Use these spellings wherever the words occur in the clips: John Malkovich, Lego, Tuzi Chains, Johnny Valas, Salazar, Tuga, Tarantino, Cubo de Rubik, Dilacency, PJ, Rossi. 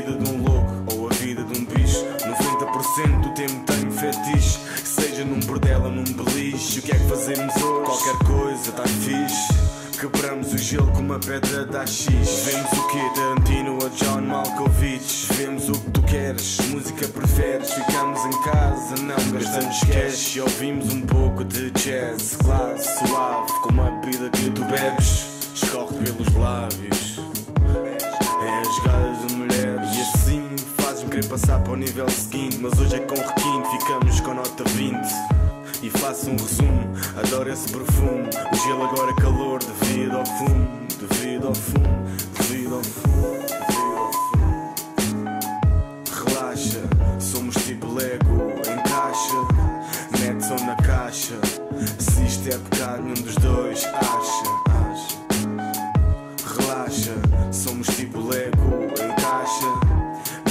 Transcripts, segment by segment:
vida de um louco ou a vida de um bicho. 90% do tempo tenho fetiche, seja num bordel ou num beliche. O que é que fazemos hoje? Qualquer coisa, tá fixe. Quebramos o gelo com uma pedra da X. Vemos o quê? Tarantino ou John Malkovich? Vemos o que tu queres, música preferes. Ficamos em casa, não gastamos cash e ouvimos um pouco de jazz. Claro, suave, como a bebida que tu bebes escorre pelos lábios. É as galas de mulheres. E assim faz-me querer passar para o nível seguinte, mas hoje é com requinte, ficamos com nota 20. E faço um resumo, adoro esse perfume. O gelo agora é calor, devido ao fumo, devido ao fumo, devido ao fumo, devido ao fumo. Relaxa, somos tipo Lego, encaixa, mete-se na caixa. Se isto é pecado, nenhum dos dois acha. Relaxa, somos tipo Lego, encaixa,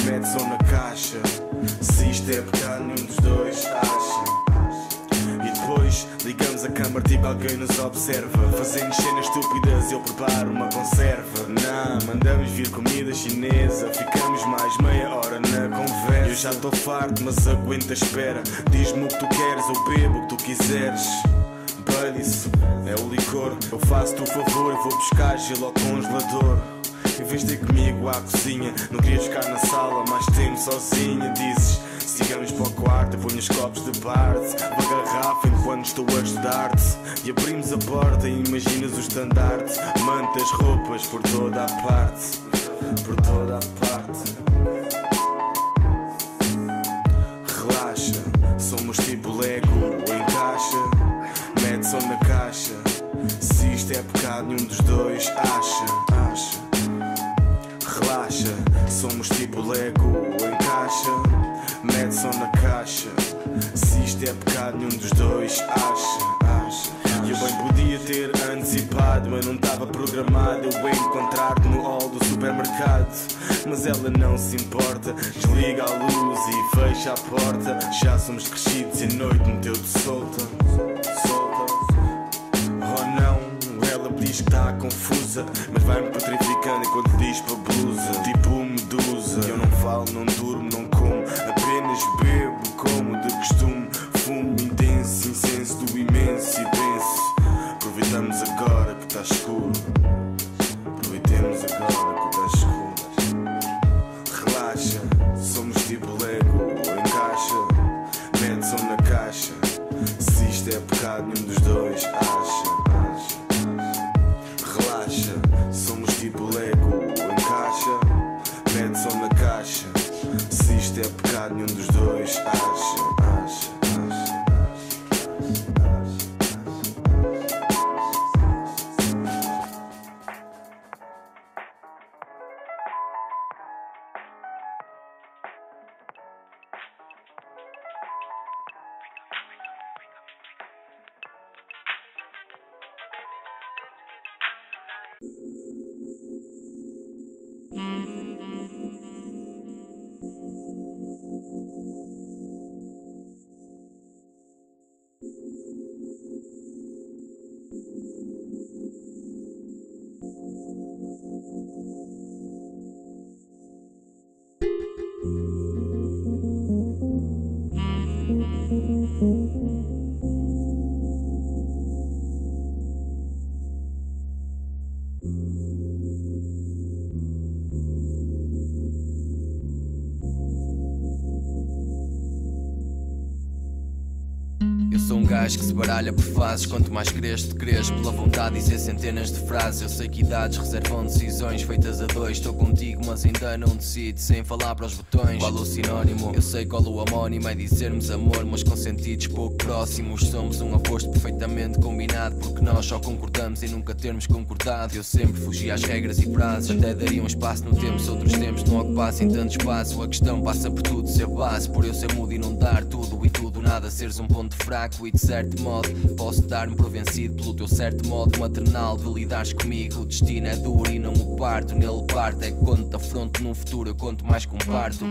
mete-se na caixa. Se isto é pecado, nenhum dos dois acha. E depois ligamos a câmara tipo alguém nos observa. Fazendo cenas estúpidas, eu preparo uma conserva. Não, mandamos vir comida chinesa, ficamos mais meia hora na conversa. Eu já estou farto, mas aguento a espera. Diz-me o que tu queres, eu bebo o que tu quiseres. Isso é o licor, eu faço-te o favor, eu vou buscar gelo ao congelador. Em vez de ir comigo à cozinha, não queria ficar na sala, mais tempo sozinha. Dizes, sigamos para o quarto, eu ponho os copos de parte, uma garrafa enquanto estou a estudar-te. E abrimos a porta e imaginas o estandarte, mantas, roupas por toda a parte, por toda a parte. Relaxa, somos tipo Lego, encaixa. Só na caixa, se isto é pecado, nenhum dos dois acha, acha. Relaxa, somos tipo Lego, encaixa, mete só na caixa. Se isto é pecado, nenhum dos dois acha, acha. Eu bem podia ter antecipado, mas não estava programado. Eu encontrar-te no hall do supermercado, mas ela não se importa. Desliga a luz e fecha a porta. Já somos crescidos e a noite meteu-te solta. Diz que está confusa, mas vai-me petrificando enquanto diz para blusa, tipo medusa. Eu não falo, não durmo, não como, apenas bebo como de costume. Fumo intenso, incenso do imenso e penso. Aproveitamos agora que está escuro, aproveitemos agora que está escuro. Relaxa, somos tipo Lego, encaixa, mete-se na caixa. Se isto é pecado, nenhum dos dois acha. Somos tipo Lego, encaixa, mete-se na caixa. Se isto é pecado, nenhum dos dois acha, acha, acha. Que se baralha por fases, quanto mais cresce, te cresce pela vontade de dizer centenas de frases. Eu sei que idades reservam decisões feitas a dois. Estou contigo, mas ainda não decido, sem falar para os botões. Qual o sinónimo? Eu sei qual o homónimo. É dizermos amor, mas com sentidos pouco próximos. Somos um oposto perfeitamente combinado, porque nós só concordamos e nunca termos concordado. Eu sempre fugi às regras e prazos, até daria um espaço no tempo se outros tempos não ocupassem tanto espaço. A questão passa por tudo ser base, por eu ser mudo e não dar tudo e tudo nada, seres um ponto fraco e etc. certo modo. Posso dar-me por vencido pelo teu certo modo maternal de lidares comigo. O destino é duro e não me parto, nele parto. É que quando te afronto num futuro eu conto mais com parto.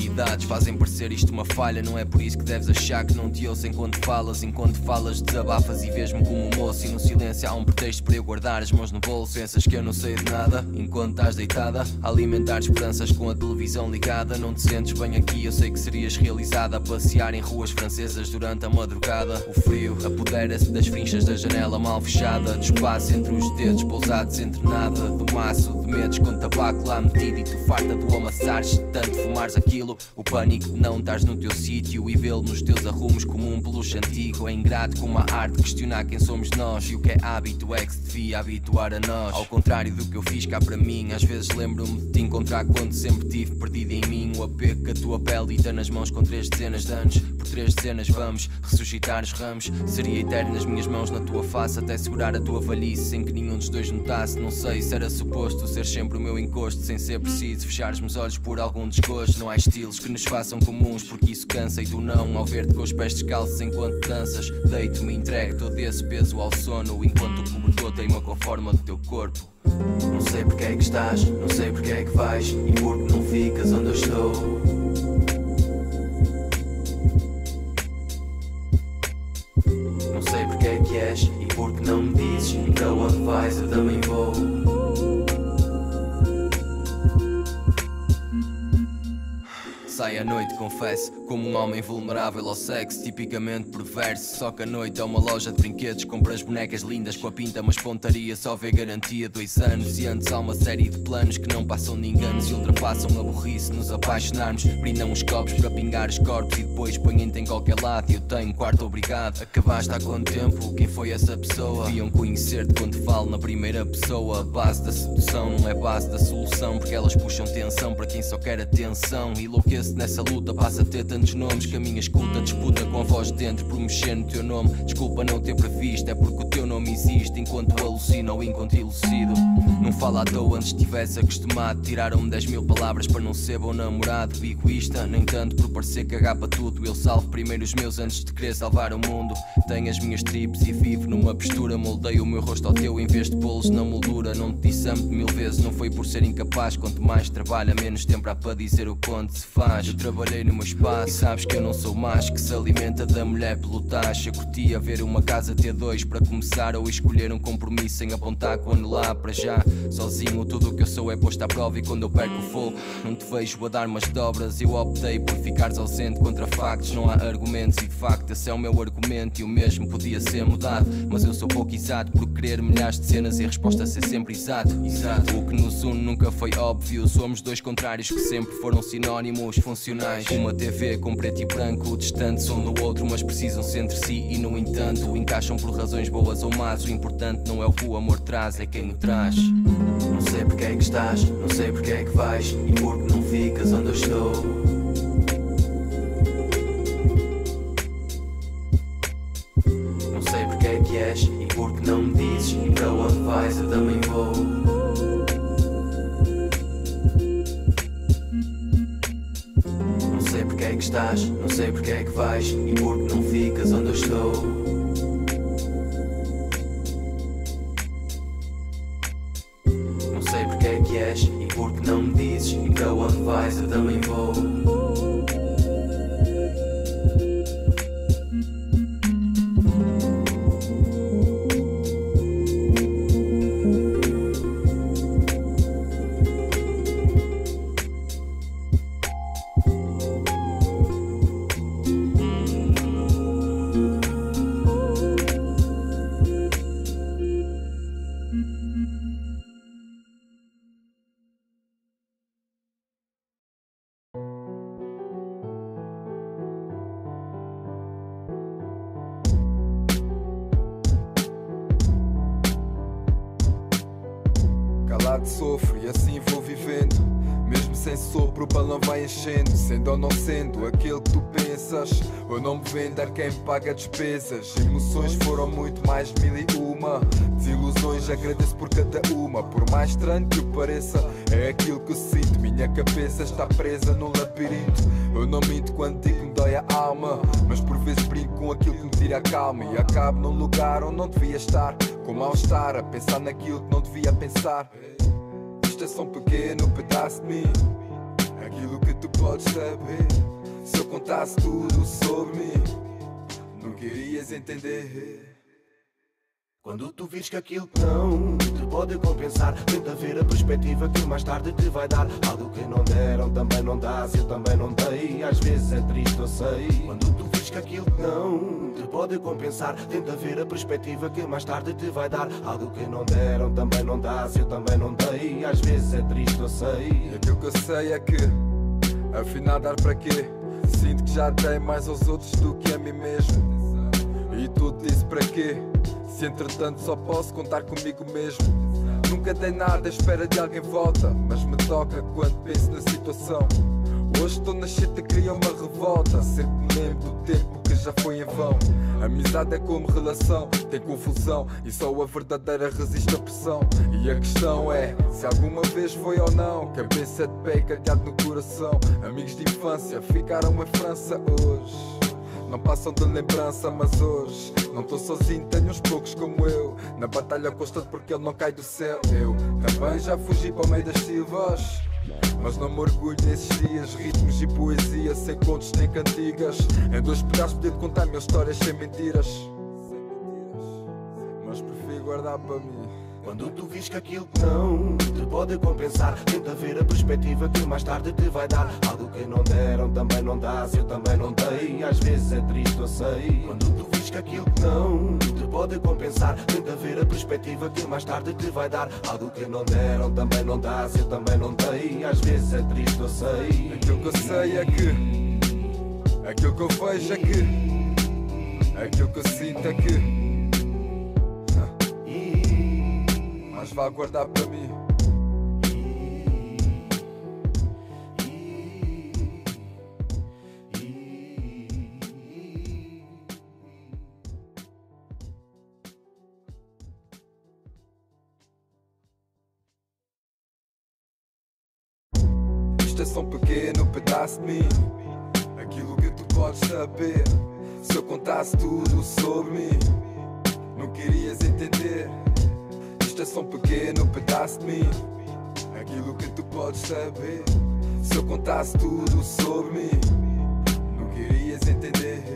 Idades fazem parecer isto uma falha, não é por isso que deves achar que não te ouço enquanto falas desabafas e vês-me como um moço. E no silêncio há um pretexto para eu guardar as mãos no bolso. Pensas que eu não sei de nada enquanto estás deitada a alimentar esperanças com a televisão ligada. Não te sentes bem aqui, eu sei que serias realizada a passear em ruas francesas durante a madrugada. O frio apodera-se das frinchas da janela mal fechada, do espaço entre os dedos pousados entre nada, do maço de medos com tabaco lá metido. E tu farta do amassares, de tanto fumares aquilo. O pânico de não estares no teu sítio e vê-lo nos teus arrumos como um peluche antigo. É ingrato como a arte questionar quem somos nós, e o que é hábito é que se devia habituar a nós. Ao contrário do que eu fiz cá para mim, às vezes lembro-me de te encontrar quando sempre tive perdido em mim o apego que a tua pele dita nas mãos com 3 dezenas de anos. Por 3 dezenas vamos ressuscitar os ramos. Seria eterno nas minhas mãos, na tua face, até segurar a tua velhice sem que nenhum dos dois notasse. Não sei se era suposto ser sempre o meu encosto, sem ser preciso fechar-me os olhos por algum desgosto. Não há estilos que nos façam comuns porque isso cansa, e tu não, ao ver-te com os pés descalços enquanto danças. Deito-me e entrego todo esse peso ao sono enquanto o cobertor teima com a forma do teu corpo. Não sei porque é que estás, não sei porque é que vais, e porque não ficas onde eu estou. Não sei porque é que és e porque não me dizes, então onde vais eu também vou. Sai à noite, confesso, como um homem vulnerável ao sexo, tipicamente perverso. Só que a noite é uma loja de brinquedos, compras bonecas lindas com a pinta, mas pontaria só vê garantia 2 anos. E antes há uma série de planos que não passam de enganos e ultrapassam a burrice, nos apaixonarmos. Brindam os copos para pingar os corpos e depois põem-te em qualquer lado. Eu tenho quarto obrigado, acabaste há quanto tempo? Quem foi essa pessoa? Deviam conhecer-te quando falo na primeira pessoa. A base da sedução não é base da solução, porque elas puxam tensão para quem só quer atenção. Enlouqueço nessa luta, passa a ter tantos nomes que a minha escuta disputa com a voz de dentro por mexer no teu nome. Desculpa não ter previsto, é porque o teu nome existe enquanto alucino ou enquanto ilucido. Não fala à toa, antes estivesse acostumado. Tiraram-me 10 mil palavras para não ser bom namorado. Egoísta, nem tanto por parecer cagar para tudo. Eu salvo primeiro os meus antes de querer salvar o mundo. Tenho as minhas tribos e vivo numa postura. Moldei o meu rosto ao teu em vez de pô-los na moldura. Não te disse amo-te 1000 vezes, não foi por ser incapaz. Quanto mais trabalha, menos tempo há para dizer o quanto se faz. Eu trabalhei no meu espaço e sabes que eu não sou mais que se alimenta da mulher pelo tacho. Eu curtia ver uma casa ter 2 para começar, ou escolher um compromisso sem apontar quando lá para já. Sozinho tudo o que eu sou é posto à prova, e quando eu perco o fogo não te vejo a dar umas dobras. Eu optei por ficares ausente contra factos. Não há argumentos e de facto esse é o meu argumento, e o mesmo podia ser mudado. Mas eu sou pouco exato por querer milhares de cenas e a resposta a ser sempre exato. O que nos une nunca foi óbvio, somos 2 contrários que sempre foram sinónimos funcionais. Uma TV com preto e branco, distante som do outro, mas precisam-se entre si e no entanto encaixam por razões boas ou más. O importante não é o que o amor traz, é quem o traz. Não sei porque é que estás, não sei porque é que vais, e porque não ficas onde eu estou. Não sei porque é que és e porque não me dizes, e para onde vais eu também vou. Não sei porque é que estás, não sei porque é que vais, e porque não ficas onde eu estou. Não sei porque é que és, e porque não me dizes, e para onde vais eu também vou. Sofro e assim vou vivendo. Mesmo sem sopro o balão vai enchendo, sendo ou não sendo aquele que tu pensas. Eu não me vendo a quem paga despesas. Emoções foram muito mais mil e uma. Desilusões agradeço por cada uma. Por mais estranho que pareça, é aquilo que eu sinto. Minha cabeça está presa num labirinto. Eu não minto quando digo me dói a alma, mas por vezes brinco com aquilo que me tira a calma. E acabo num lugar onde não devia estar, como ao estar a pensar naquilo que não devia pensar. Isto é só um pequeno pedaço de mim, aquilo que tu podes saber. Se eu contasse tudo sobre mim, nunca irias entender. Quando tu vires que aquilo não te pode compensar, tenta ver a perspectiva que mais tarde te vai dar. Algo que não deram também não dá, se eu também não dei. Às vezes é triste, eu sei. Quando tu vires que aquilo não te pode compensar, tenta ver a perspectiva que mais tarde te vai dar. Algo que não deram também não dá, se eu também não dei. Às vezes é triste, eu sei. Aquilo que eu sei é que, afinal, dar para quê? Sinto que já dei mais aos outros do que a mim mesmo. E tudo isso para quê? Se entretanto só posso contar comigo mesmo. Nunca dei nada à espera de alguém volta, mas me toca quando penso na situação. Hoje estou na chita, cria uma revolta. Sempre me lembro do tempo que já foi em vão. Amizade é como relação, tem confusão, e só a verdadeira resiste à pressão. E a questão é, se alguma vez foi ou não. Quem pensa de pé e calhado no coração. Amigos de infância ficaram em França hoje. Não passam de lembrança, mas hoje não estou sozinho, tenho uns poucos como eu. Na batalha constante porque ele não cai do céu. Eu também já fugi para o meio das silvas, mas não me orgulho nesses dias. Ritmos e poesia, sem contos nem cantigas. Em dois pedaços podia contar minhas histórias sem mentiras, mas prefiro guardar para mim. Quando tu vires que aquilo não te pode compensar, tenta ver a perspectiva que mais tarde te vai dar. Algo que não deram também não dá, se eu também não dei. Às vezes é triste, eu sei. Quando tu vires que aquilo não te pode compensar, tenta ver a perspectiva que mais tarde te vai dar. Algo que não deram também não dá, se eu também não dei. Às vezes é triste, eu sei. Aquilo que eu sei é que, aquilo que eu vejo é que, aquilo que eu sinto é que, mas vá guardar para mim. Isto é só um pequeno pedaço de mim, aquilo que tu podes saber. Se eu contasse tudo sobre mim, não querias entender. Isto é só um pequeno pedaço de mim, aquilo que tu podes saber. Se eu contasse tudo sobre mim, não querias entender.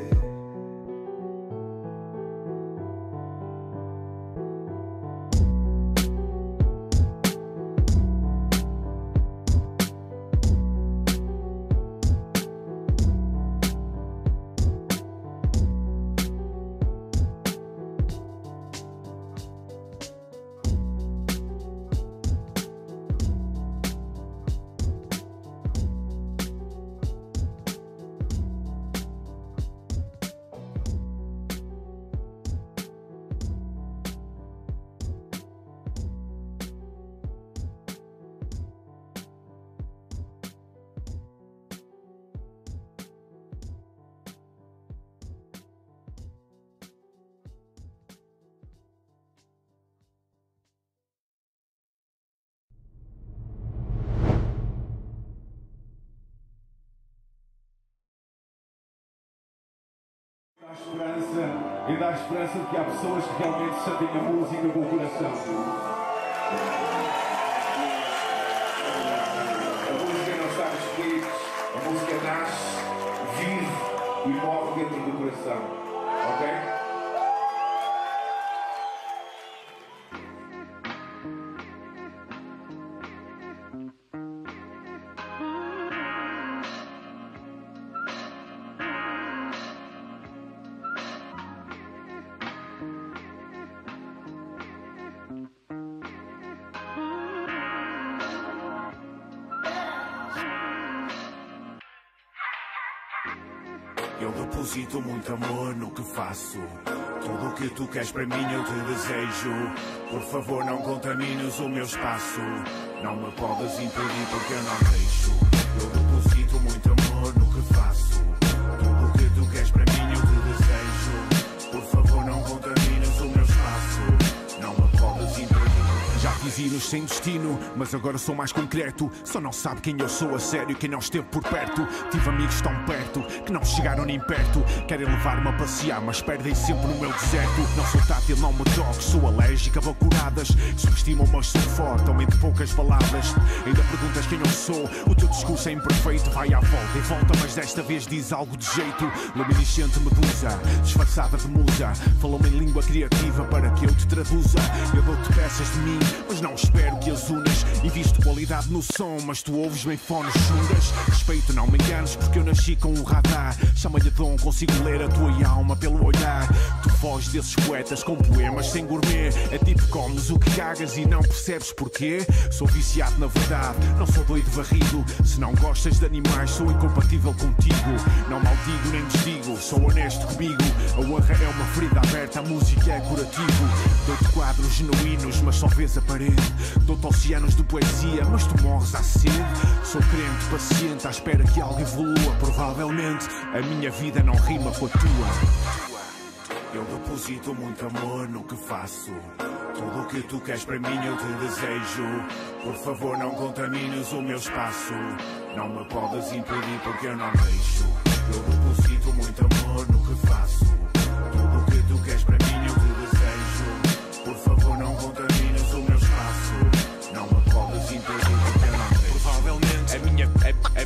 Dá esperança e dá esperança de que há pessoas que realmente sentem a música com o coração. A música não está nos peitos, a música nasce, vive e morre dentro do coração. Ok? Eu deposito muito amor no que faço. Tudo o que tu queres para mim eu te desejo. Por favor não contamines o meu espaço. Não me podes impedir porque eu não deixo. Eu deposito muito amor no que faço. Tudo o que tu queres para mim eu te desejo. Por favor não contamines o meu espaço. Não me podes impedir. Já fiz hinos sem destino, mas agora sou mais concreto. Só não sabe quem eu sou a sério quem não esteve por perto. Tive amigos tão perto que não chegaram nem perto. Querem levar-me a passear, mas perdem sempre no meu deserto. Não sou tátil, não me toco, sou alérgico a vacunadas. Subestimam, mas sou forte, aumento poucas baladas. Ainda perguntas quem eu sou, o teu discurso é imperfeito. Vai à volta e volta, mas desta vez diz algo de jeito. Luminiscente medusa, disfarçada de musa, falou-me em língua criativa para que eu te traduza. Eu dou-te peças de mim, mas não espero que as unas. Invisto qualidade no som, mas tu ouves-me em fones chungas. Respeito, não me enganes, porque eu nasci com um radar. Chama-lhe dom, consigo ler a tua alma pelo olhar. Tu foges desses poetas com poemas sem gourmet. É tipo comes o que cagas e não percebes porquê. Sou viciado na verdade, não sou doido varrido. Se não gostas de animais sou incompatível contigo. Não maldigo nem desdigo, sou honesto comigo. A honra é uma ferida aberta, a música é curativo. Dou-te quadros genuínos, mas só vês a parede. Dou-te oceanos de poesia, mas tu morres à sede. Sou crente, paciente, à espera que algo evolua. Provavelmente a minha vida não rima com a tua. Eu deposito muito amor no que faço. Tudo o que tu queres para mim eu te desejo. Por favor não contamines o meu espaço. Não me podes impedir porque eu não deixo. Eu deposito muito amor no que faço. Tudo o que tu queres para mim eu te desejo. Por favor não contamines o meu espaço. Não me podes impedir porque eu não deixo. Provavelmente a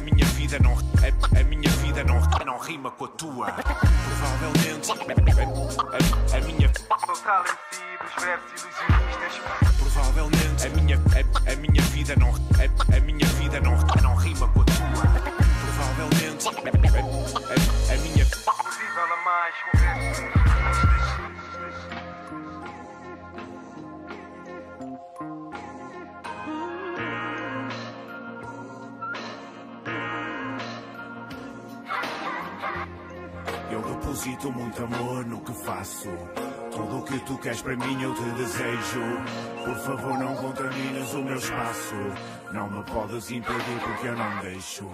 minha vida não a minha vida não rima com a tua. Provavelmente a minha sou talento dos versos ilusionistas. Provavelmente a minha vida não a minha vida não rima com a tua. Provavelmente a minha possível a mais com versos. Eu deposito muito amor no que faço. Tudo o que tu queres para mim eu te desejo. Por favor não contamines o meu espaço. Não me podes impedir porque eu não deixo.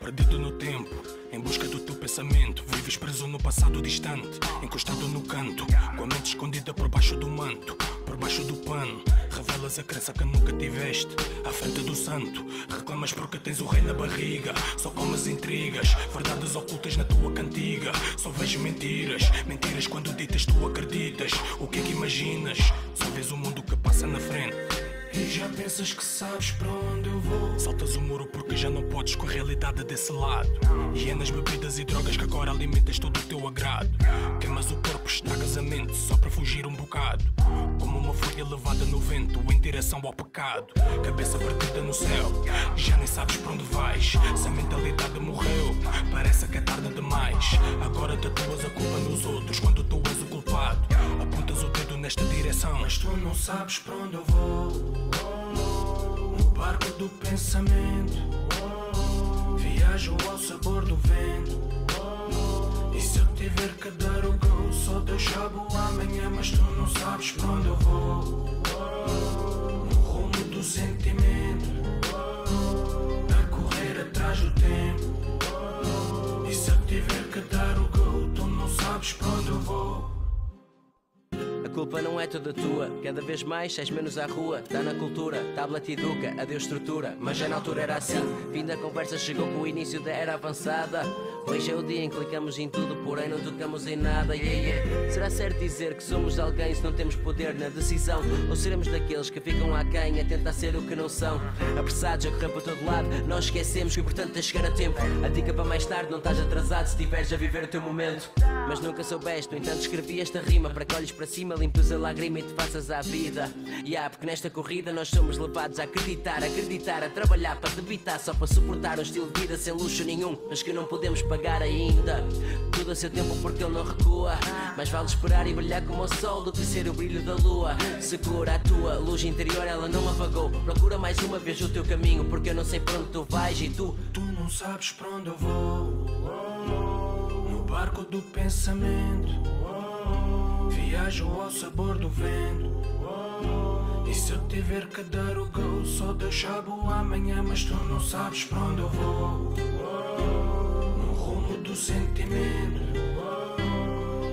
Perdido no tempo, em busca do teu pensamento. Vives preso no passado distante, encostado no canto, com a mente escondida por baixo do manto, por baixo do pano. Revelas a crença que nunca tiveste, à frente do santo. Reclamas porque tens o rei na barriga. Só comes intrigas, verdades ocultas na tua cantiga. Só vejo mentiras, mentiras quando ditas tu acreditas. O que é que imaginas? Só vês o mundo que passa na frente. E já pensas que sabes para onde eu vou. Saltas o muro porque já não podes com a realidade desse lado. E é nas bebidas e drogas que agora alimentas todo o teu agrado. Queimas o corpo, estragas a mente só para fugir um bocado. Como uma folha levada no vento em direção ao pecado. Cabeça perdida no céu, já nem sabes para onde vais. Se a mentalidade morreu, parece que é tarde demais. Agora tatuas a culpa nos outros quando tu és o culpado. Apontas o dedo nesta direção, mas tu não sabes para onde eu vou. No barco do pensamento, viajo ao sabor do vento. E se eu tiver que dar o gol, só Deus sabe o amanhã. Mas tu não sabes para onde eu vou. No rumo do sentimento, a correr atrás do tempo. E se eu tiver que dar o gol, tu não sabes para onde eu vou. culpa não é toda tua. Cada vez mais és menos à rua. Tá na cultura, tablet educa, adeus estrutura. Mas já na altura era assim. Fim da conversa chegou com o início da era avançada. Hoje é o dia em que clicamos em tudo, porém não tocamos em nada. Será certo dizer que somos alguém se não temos poder na decisão? Ou seremos daqueles que ficam aquém a tentar ser o que não são? Apressados a correr para todo lado, nós esquecemos que o importante é chegar a tempo. A dica para mais tarde, não estás atrasado se tiveres a viver o teu momento. Mas nunca soubeste, no entanto escrevi esta rima para que olhes para cima, limpes a lágrima e te faças à vida. E yeah, porque nesta corrida nós somos levados a acreditar, a trabalhar para debitar, só para suportar um estilo de vida sem luxo nenhum, mas que não podemos pagar ainda. Tudo a seu tempo porque ele não recua. Mais vale esperar e brilhar como o sol do que ser o brilho da lua. Segura a tua luz interior, ela não apagou. Procura mais uma vez o teu caminho, porque eu não sei para onde tu vais e tu não sabes para onde eu vou. No barco do pensamento viajo ao sabor do vento. E se eu tiver que dar o gol, só deixa boa amanhã, mas tu não sabes para onde eu vou. Do sentimento,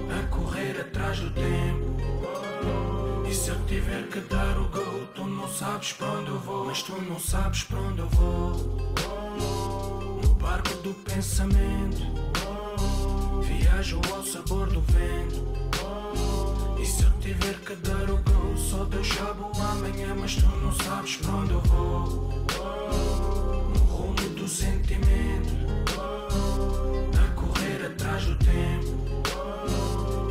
a correr atrás do tempo. E se eu tiver que dar o gol, tu não sabes para onde eu vou, mas tu não sabes para onde eu vou. No barco do pensamento viajo ao sabor do vento. E se eu tiver que dar o gol, só deixa boa amanhã, mas tu não sabes para onde eu vou. No rumo do sentimento, atrás do tempo.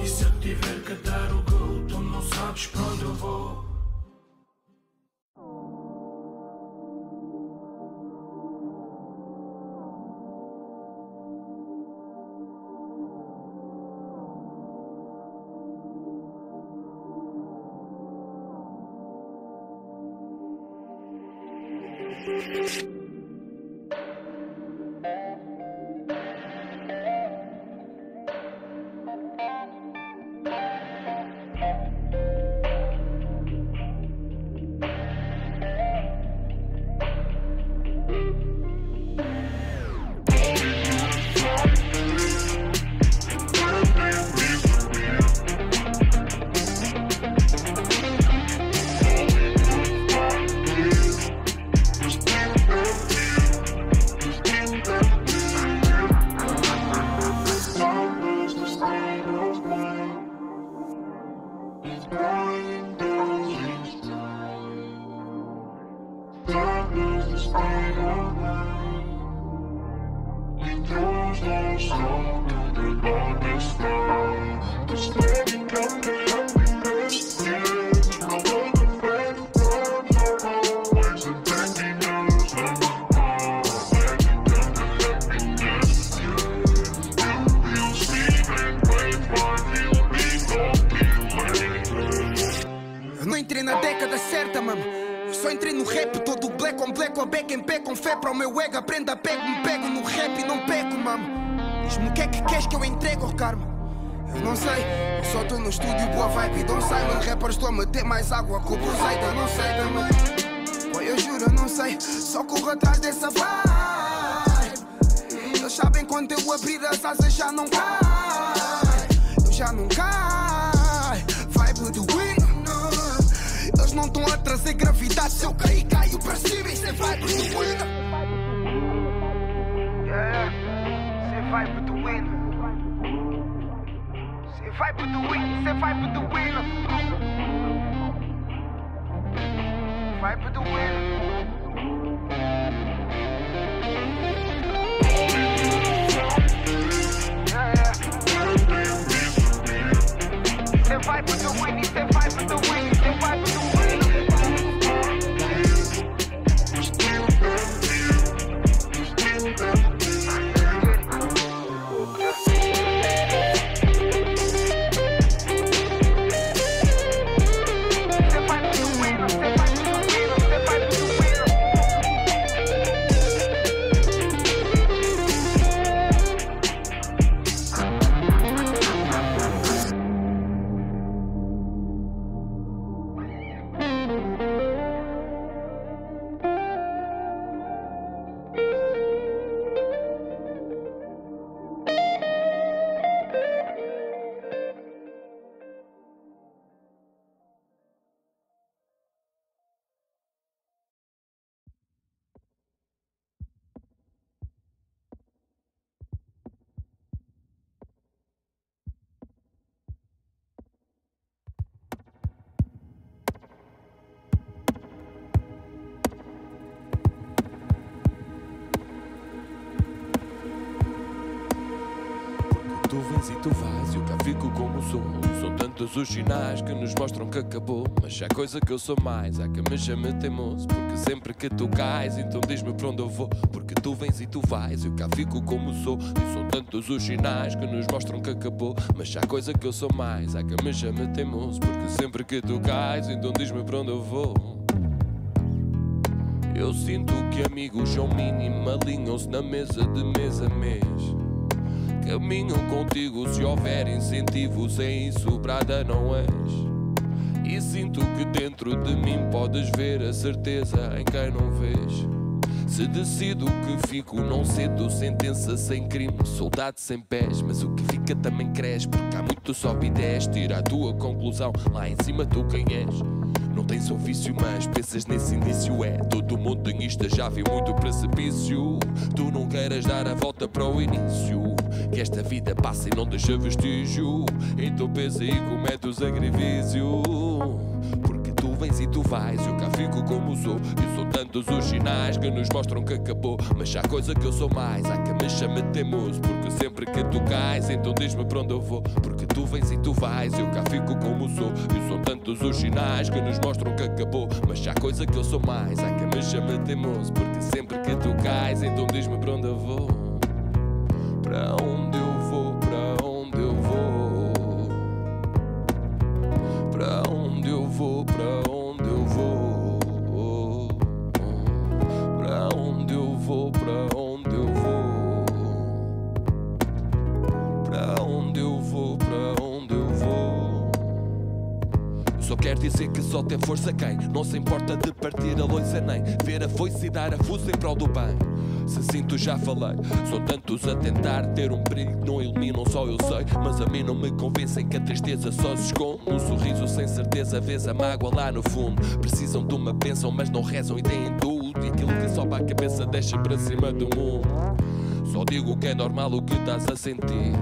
E se eu tiver que dar o gol, tu não sabes para onde eu vou. sinto vazio, cá fico como sou. São tantos os sinais que nos mostram que acabou, mas há coisa que eu sou mais, há que me chame teimoso, porque sempre que tu cais, então diz-me para onde eu vou, porque tu vens e tu vais, eu cá fico como sou. E são tantos os sinais que nos mostram que acabou, mas há coisa que eu sou mais, há que me chame teimoso, porque sempre que tu cais, então diz-me para onde eu vou. Eu sinto que amigos são mínimo, alinham-se na mesa de mês a mês. Caminho contigo se houver incentivo, sem isso brada não és. E sinto que dentro de mim podes ver a certeza em quem não vês. Se decido que fico, não cedo, sentença sem crime, soldado sem pés. Mas o que fica também cresce, porque há muito sobe e desce. Tira a tua conclusão, lá em cima tu quem és. Não tens ofício, mas pensas nesse início. É, todo montanhista já viu muito precipício. Tu não queiras dar a volta para o início, que esta vida passa e não deixa vestígio. Então pensa e comete o sacrifício, porque tu vens e tu vais, eu cá fico como sou. E são tantos os sinais que nos mostram que acabou, mas há coisa que eu sou mais, há que me chame teimoso, porque sempre que tu cais, então diz-me para onde eu vou, porque tu vens e tu vais, eu cá fico como sou. E são tantos os sinais que nos mostram que acabou, mas há coisa que eu sou mais, há que me chame teimoso, porque sempre que tu cais, então diz-me para onde eu vou. Para onde eu vou, para onde eu vou, para onde eu vou, para onde eu vou, para onde eu vou, para onde eu vou, para onde eu vou, para onde eu vou. Só quer dizer que só tem força quem não se importa de partir a loiça, nem ver a foice e dar a fuça em prol do bem. Se sinto, já falei. São tantos a tentar ter um brilho que não iluminam, só eu sei. Mas a mim não me convencem que a tristeza só se esconde. Um sorriso sem certeza, vês a mágoa lá no fundo. Precisam de uma bênção, mas não rezam e deem tudo. E aquilo que sobe à cabeça deixa para cima do mundo. Só digo que é normal o que estás a sentir.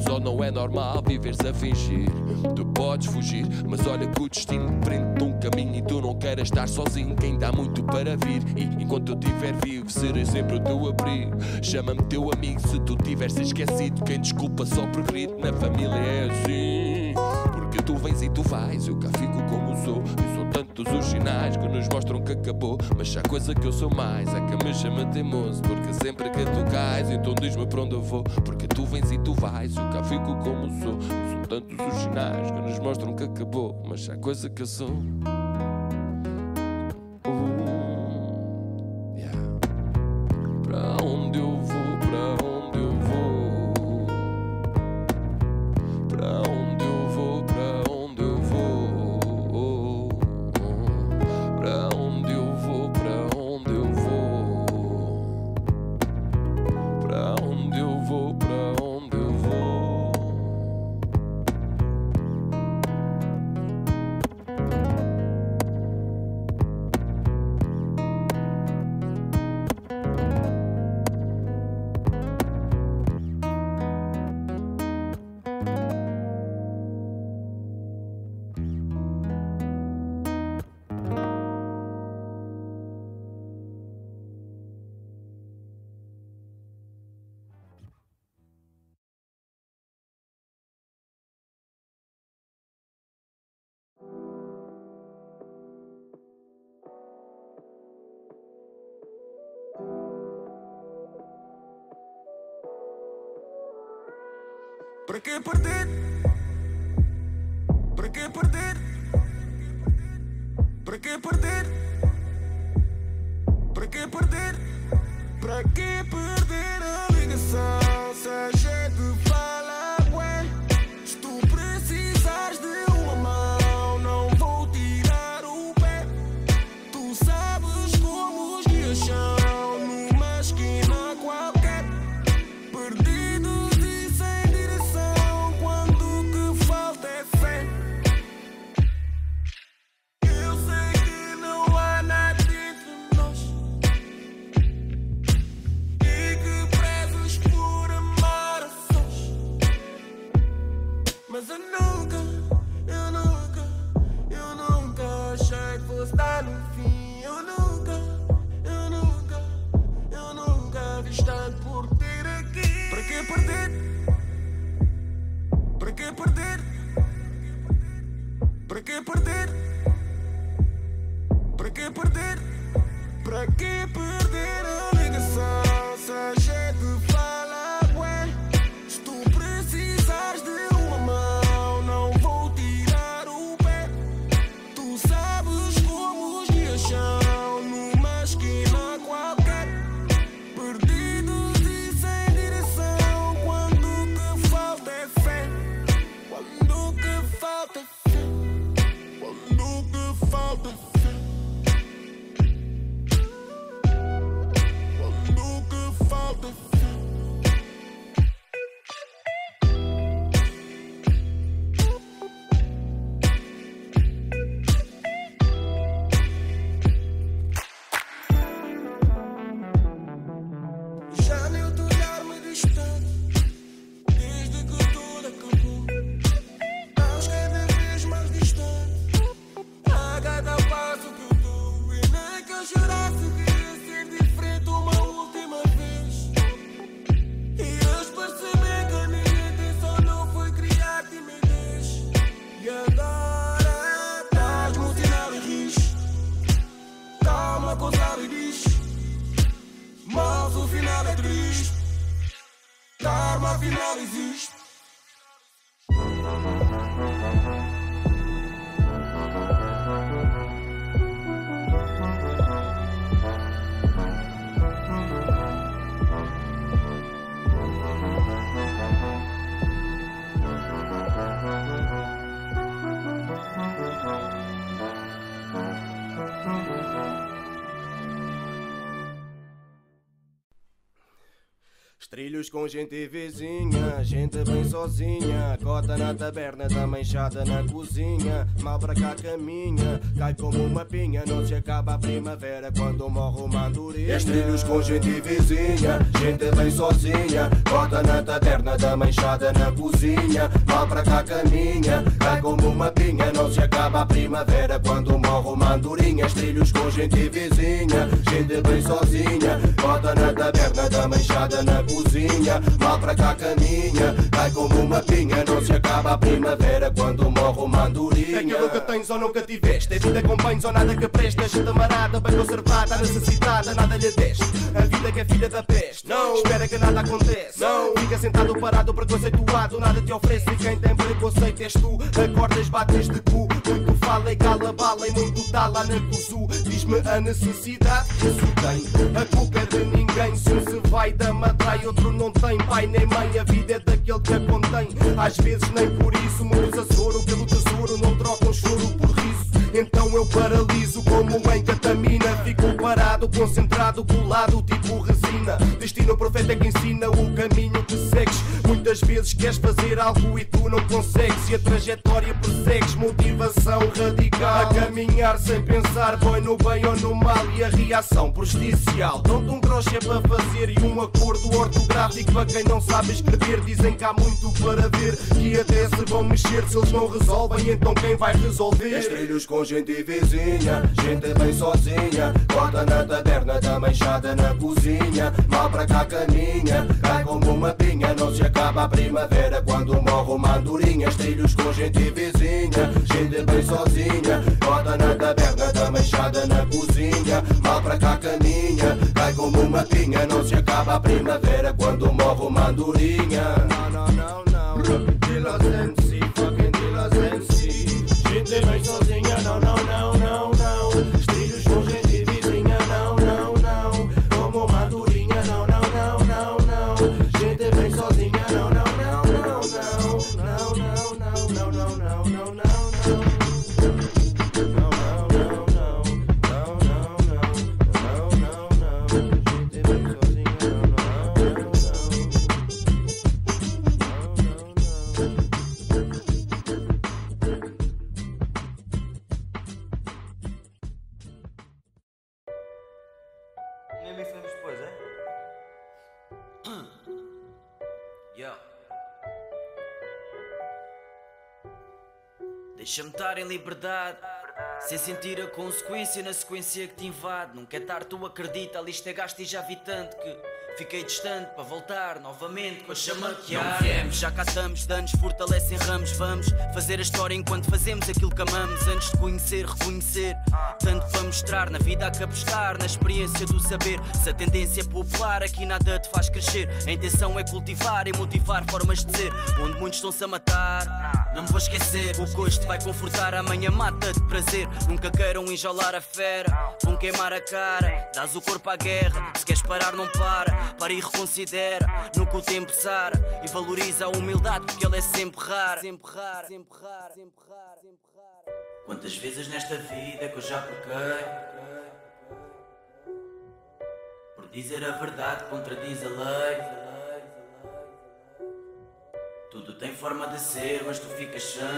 Só não é normal viveres a fingir. Tu podes fugir, mas olha que o destino prende-te um caminho e tu não queiras estar sozinho, que ainda há muito para vir. E enquanto eu estiver vivo, serei sempre o teu abrigo. Chama-me teu amigo se tu tiveres esquecido. Quem desculpa só por grito, na família é assim. Porque tu vens e tu vais, eu cá fico como sou. E são tantos os sinais que nos mostram que acabou, mas há coisa que eu sou mais, há que me chama teimoso, porque sempre que tu cais, então diz-me para onde eu vou, porque tu vens e tu vais, eu cá fico como sou. E são tantos os sinais que nos mostram que acabou, mas há coisa que eu sou. Para onde eu vou, para onde eu vou, para onde eu vou, para onde eu vou, para onde eu vou, para onde eu vou, para onde eu vou, para onde eu vou. Para que perder? Para que perder? Para que perder? Para que perder? Para que perder a ligação? Se a gente fala, ué, se tu precisares de uma mão, não vou tirar o pé. Tu sabes como os dias são, numa esquina qualquer. Perdidos e sem final é triste. Karma afinal existe. Trilhos com gente vizinha, gente bem sozinha. Cota na taberna, da manchada na cozinha. Mal para cá caminha, cai como uma pinha. Não se acaba a primavera quando morre uma andorinha. Trilhos com gente vizinha, gente bem sozinha. Cota na taberna, da manchada na cozinha. Mal para cá caminha, cai como uma pinha. Não se acaba a primavera quando morre uma andorinha. Trilhos com gente vizinha, gente bem sozinha. Cota na taberna, da manchada na cozinha. Mal para cá caminha, cai como uma pinha. Não se acaba a primavera quando morre uma andorinha. Aquilo que tens ou nunca tiveste, a vida com bens ou nada que prestes. Tamarada, bem conservada, necessitada, nada lhe deste. A vida que é filha da peste, não espera que nada aconteça. Fica sentado, parado, preconceituado, nada te oferece. E quem tem preconceito és tu, acordas, bates de cu. Muito fala e cala bala e muito dá lá na cozu. Diz-me a necessidade que se tem, a culpa é de ninguém. Se um se vai, dama trai. Outro não tem pai nem mãe, a vida é daquele que a contém. Às vezes nem por isso, muitos assoro pelo tesouro, não trocam choro por riso. Então eu paraliso como uma encatamina. Fico parado, concentrado, colado, tipo resina. Destino o profeta é que ensina o caminho que segues. Muitas vezes queres fazer algo e tu não consegues. E a trajetória persegues, motivação radical. A caminhar sem pensar, vai no bem ou no mal. E a reação prejudicial. Dão-te um crochê para fazer e um acordo ortográfico. Para quem não sabe escrever, dizem que há muito para ver. E até se vão mexer, se eles não resolvem, então quem vai resolver? Gente vizinha, gente bem sozinha. Corta na taberna, da manchada na cozinha. Mal para cá caminha, cai como uma pinha. Não se acaba a primavera quando morre uma andorinha. Trilhos com gente vizinha, gente bem sozinha. Corta na taberna, da manchada na cozinha. Mal para cá caminha, cai como uma pinha. Não se acaba a primavera quando morre uma andorinha. Não, não, não, não. Dilacency, fucking dilacency. Gente bem sozinha, não, não, não, não, não. Trilhos com gente vizinha, não, não, não. Como uma andorinha, não, não, não, não, não. Gente bem sozinha, não, não, não, não, não. Não, não, não, não, não, não, não, não. Deixa-me estar em liberdade, sem sentir a consequência na sequência que te invade. Nunca é tarde, tu acredita, a lista é gasta e já vi tanto que fiquei distante para voltar novamente com a chama que há. Não viemos, já cá estamos, danos fortalecem ramos. Vamos fazer a história enquanto fazemos aquilo que amamos. Antes de conhecer, reconhecer, tanto para mostrar. Na vida há que apostar, na experiência do saber. Se a tendência é popular, aqui nada te faz crescer. A intenção é cultivar e motivar formas de ser. Onde muitos estão-se a matar, não me vou esquecer. O gosto vai confortar, amanhã mata de prazer. Nunca queiram enjolar a fera, vão queimar a cara. Dás o corpo à guerra, se queres parar não para. Para e reconsidera, nunca o tempo sara. E valoriza a humildade porque ela é sempre rara. Sempre rara, sempre rara, sempre rara, sempre rara. Quantas vezes nesta vida que eu já pequei por dizer a verdade, contradiz a lei. Tudo tem forma de ser, mas tu ficas sem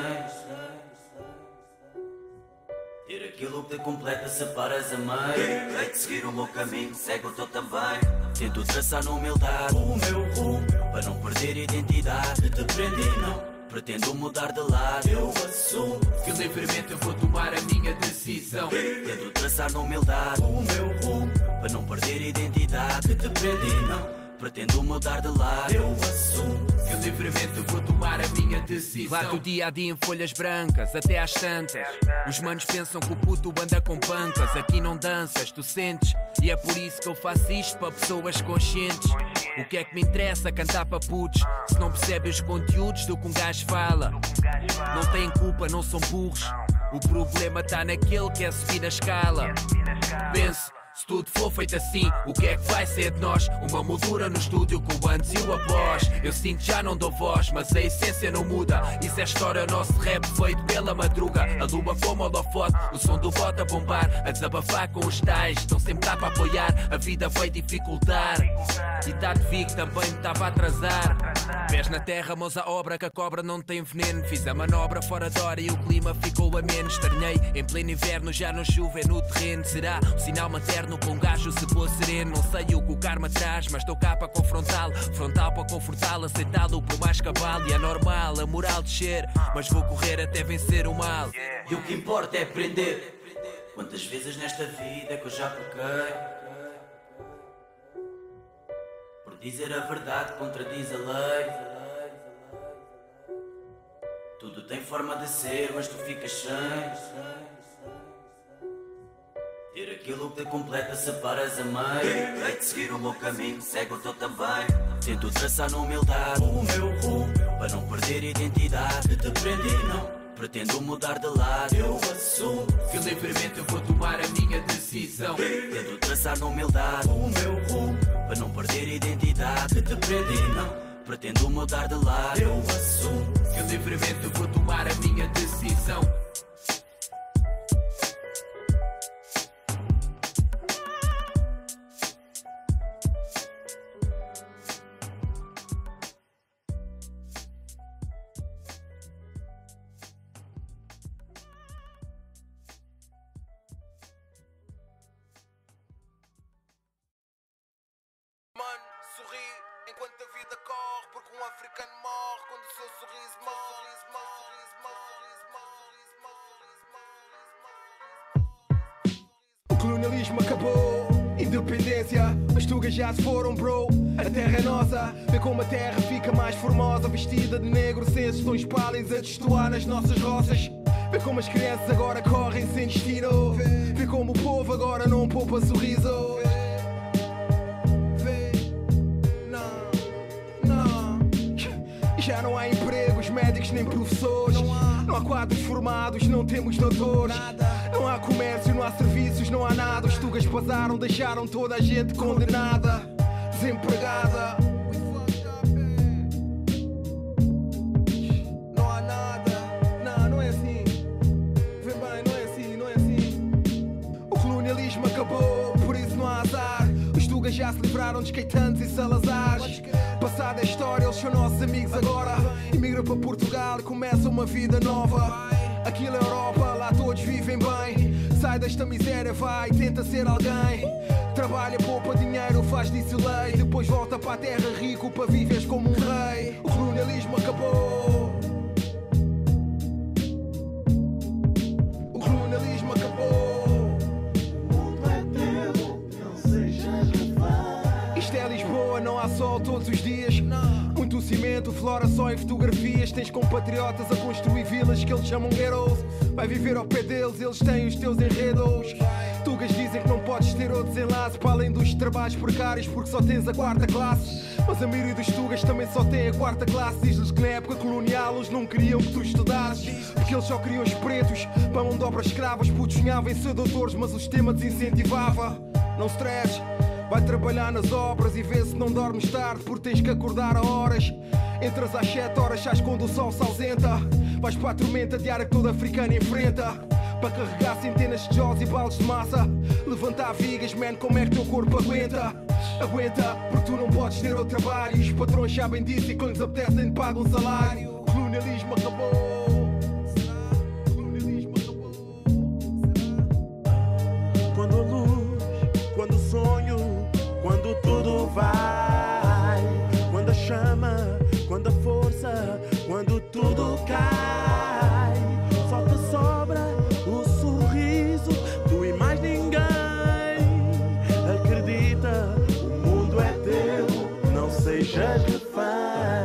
ter aquilo que te completa, separas a meio. Hei de seguir o meu caminho, segue o teu também. Tento traçar na humildade o meu rumo, para não perder a identidade. Te prendi, não pretendo mudar de lado. Eu assumo que livremente eu vou tomar a minha decisão. Tento traçar na humildade o meu rumo, para não perder a identidade. Te prendi, não pretendo mudar de lado. Eu assumo que livremente vou tomar a minha decisão. Relato o dia a dia em folhas brancas, até às tantas. Os manos pensam que o puto anda com pancas. Aqui não danças, tu sentes. E é por isso que eu faço isto, para pessoas conscientes. O que é que me interessa cantar para putos, se não percebem os conteúdos do que um gajo fala? Não têm culpa, não são burros. O problema está naquele que é subir na escala. Penso, se tudo for feito assim, o que é que vai ser de nós? Uma moldura no estúdio com o antes e o após. Eu sinto já não dou voz, mas a essência não muda. Isso é história, nosso rap feito pela madruga. A lua como holofote, o som do voto a bombar. A desabafar com os tais, estão sempre lá para apoiar. A vida veio dificultar e tarde vi que também me estava a atrasar. Pés na terra, mãos à obra, que a cobra não tem veneno. Fiz a manobra fora da hora e o clima ficou ameno. Estranhei, em pleno inverno, já não chove, é no terreno. Será o sinal materno com um gajo se pôs sereno? Não sei o que o karma traz, mas estou cá para confrontá-lo. Frontal para confortá-lo, aceitá-lo por mais cavalo. E é normal a moral descer, mas vou correr até vencer o mal. E o que importa é aprender. Quantas vezes nesta vida que eu já pequei por dizer a verdade, contradiz a lei. Tudo tem forma de ser, mas tu ficas sem ter aquilo que te completa, separas a mãe. Hei de seguir o meu caminho, segue o teu também. Tento traçar na humildade o meu rumo, para não perder a identidade que te prendi, não pretendo mudar de lado. Eu assumo que livremente eu vou tomar a minha decisão. Tento traçar na humildade o meu rumo, para não perder a identidade que te prendi, não pretendo mudar de lado. Eu assumo que livremente eu vou tomar a minha decisão. Enquanto a vida corre, porque um africano morre quando o seu sorriso morre. O colonialismo acabou, independência, os Tugas já se foram, bro. A terra é nossa, vê como a terra fica mais formosa, vestida de negro, sem tons pálidos a destoar nas nossas roças. Vê como as crianças agora correm sem destino, vê como o povo agora não poupa sorriso. Já não há empregos, médicos nem professores. Não há quadros formados, não temos doutores. Não há comércio, não há serviços, não há nada. Os Tugas passaram, deixaram toda a gente condenada, desempregada. Não há nada, não é assim. Vem bem, não é assim, não é assim. O colonialismo acabou, por isso não há azar. Os Tugas já se livraram de Caetanos e Salazares. Passada é história, eles são nossos amigos agora. Imigra para Portugal e começa uma vida nova. Aqui na Europa, lá todos vivem bem. Sai desta miséria, vai, tenta ser alguém. Trabalha, poupa dinheiro, faz disso lei. Depois volta para a terra rico para viveres como um rei. O colonialismo acabou. O colonialismo acabou. O mundo é teu, não sejas refém. Isto é Lisboa, não há sol todos os dias. Muito cimento, flora só em fotografias. Tens compatriotas a construir vilas que eles chamam ghettos. Vai viver ao pé deles, eles têm os teus enredos. Tugas dizem que não podes ter outro desenlace para além dos trabalhos precários, porque só tens a quarta classe. Mas a maioria dos Tugas também só tem a quarta classe. Diz-lhes que na época colonial eles não queriam que tu estudasses, porque eles só queriam os pretos para mão de obra escrava. Os putos sonhavam em ser doutores, mas o sistema desincentivava. Não stress, vai trabalhar nas obras e vê se não dormes tarde, porque tens que acordar a horas. Entras às 7 horas, sais quando o sol se ausenta. Vais para a tormenta diária que todo africano enfrenta, para carregar centenas de jós e baldes de massa. Levantar vigas, man, como é que teu corpo aguenta? Aguenta, porque tu não podes ter outro trabalho. Os patrões sabem disso e quando lhes apetece nem te pagam um salário. O colonialismo acabou. Vai, quando a chama, quando a força, quando tudo cai, só te sobra o sorriso, tu e mais ninguém. Acredita, o mundo é teu, não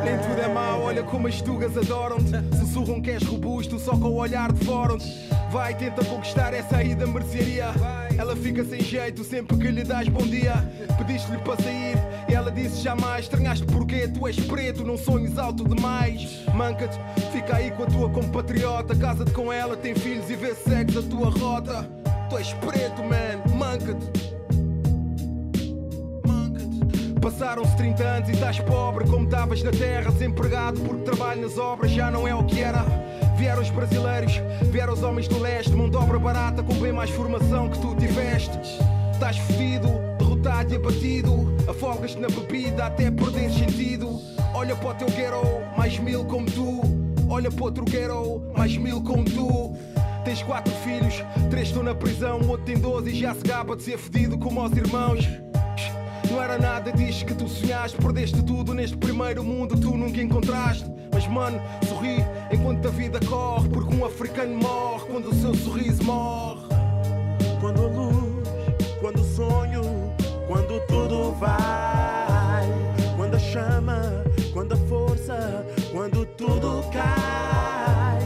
Nem tudo é mau, olha como as tugas adoram-te. Sussurram que és robusto, só com o olhar devoram-te. Vai, tenta conquistar essa ida mercearia. Ela fica sem jeito sempre que lhe dás bom dia. Pediste-lhe para sair, ela disse jamais. Estranhaste porquê, tu és preto, não sonhes alto demais. Manca-te, fica aí com a tua compatriota. Casa-te com ela, tem filhos e vê sexo a tua rota. Tu és preto, man, manca-te. Passaram-se 30 anos e estás pobre como estavas na terra. Desempregado porque trabalho nas obras já não é o que era. Vieram os brasileiros, vieram os homens do leste. Mão de obra barata com bem mais formação que tu tiveste. Estás fedido, derrotado e abatido. Afogas-te na bebida até perder sentido. Olha para o teu ghetto, mais mil como tu. Olha para outro ghetto, mais mil como tu. Tens 4 filhos, 3 estão na prisão. O outro tem 12 e já se gaba de ser fedido como aos irmãos. Não era nada disto que tu sonhaste. Perdeste tudo neste primeiro mundo que tu nunca encontraste. Mas mano, sorri enquanto a vida corre, porque um africano morre quando o seu sorriso morre. Quando a luz, quando o sonho, quando tudo vai, quando a chama, quando a força, quando tudo cai,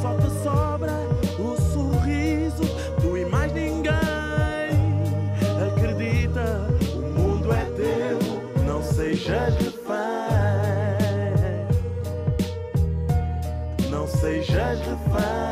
só te sobra o sorriso, tu e mais ninguém. Acredita, é teu, não sejas refém, não sejas refém.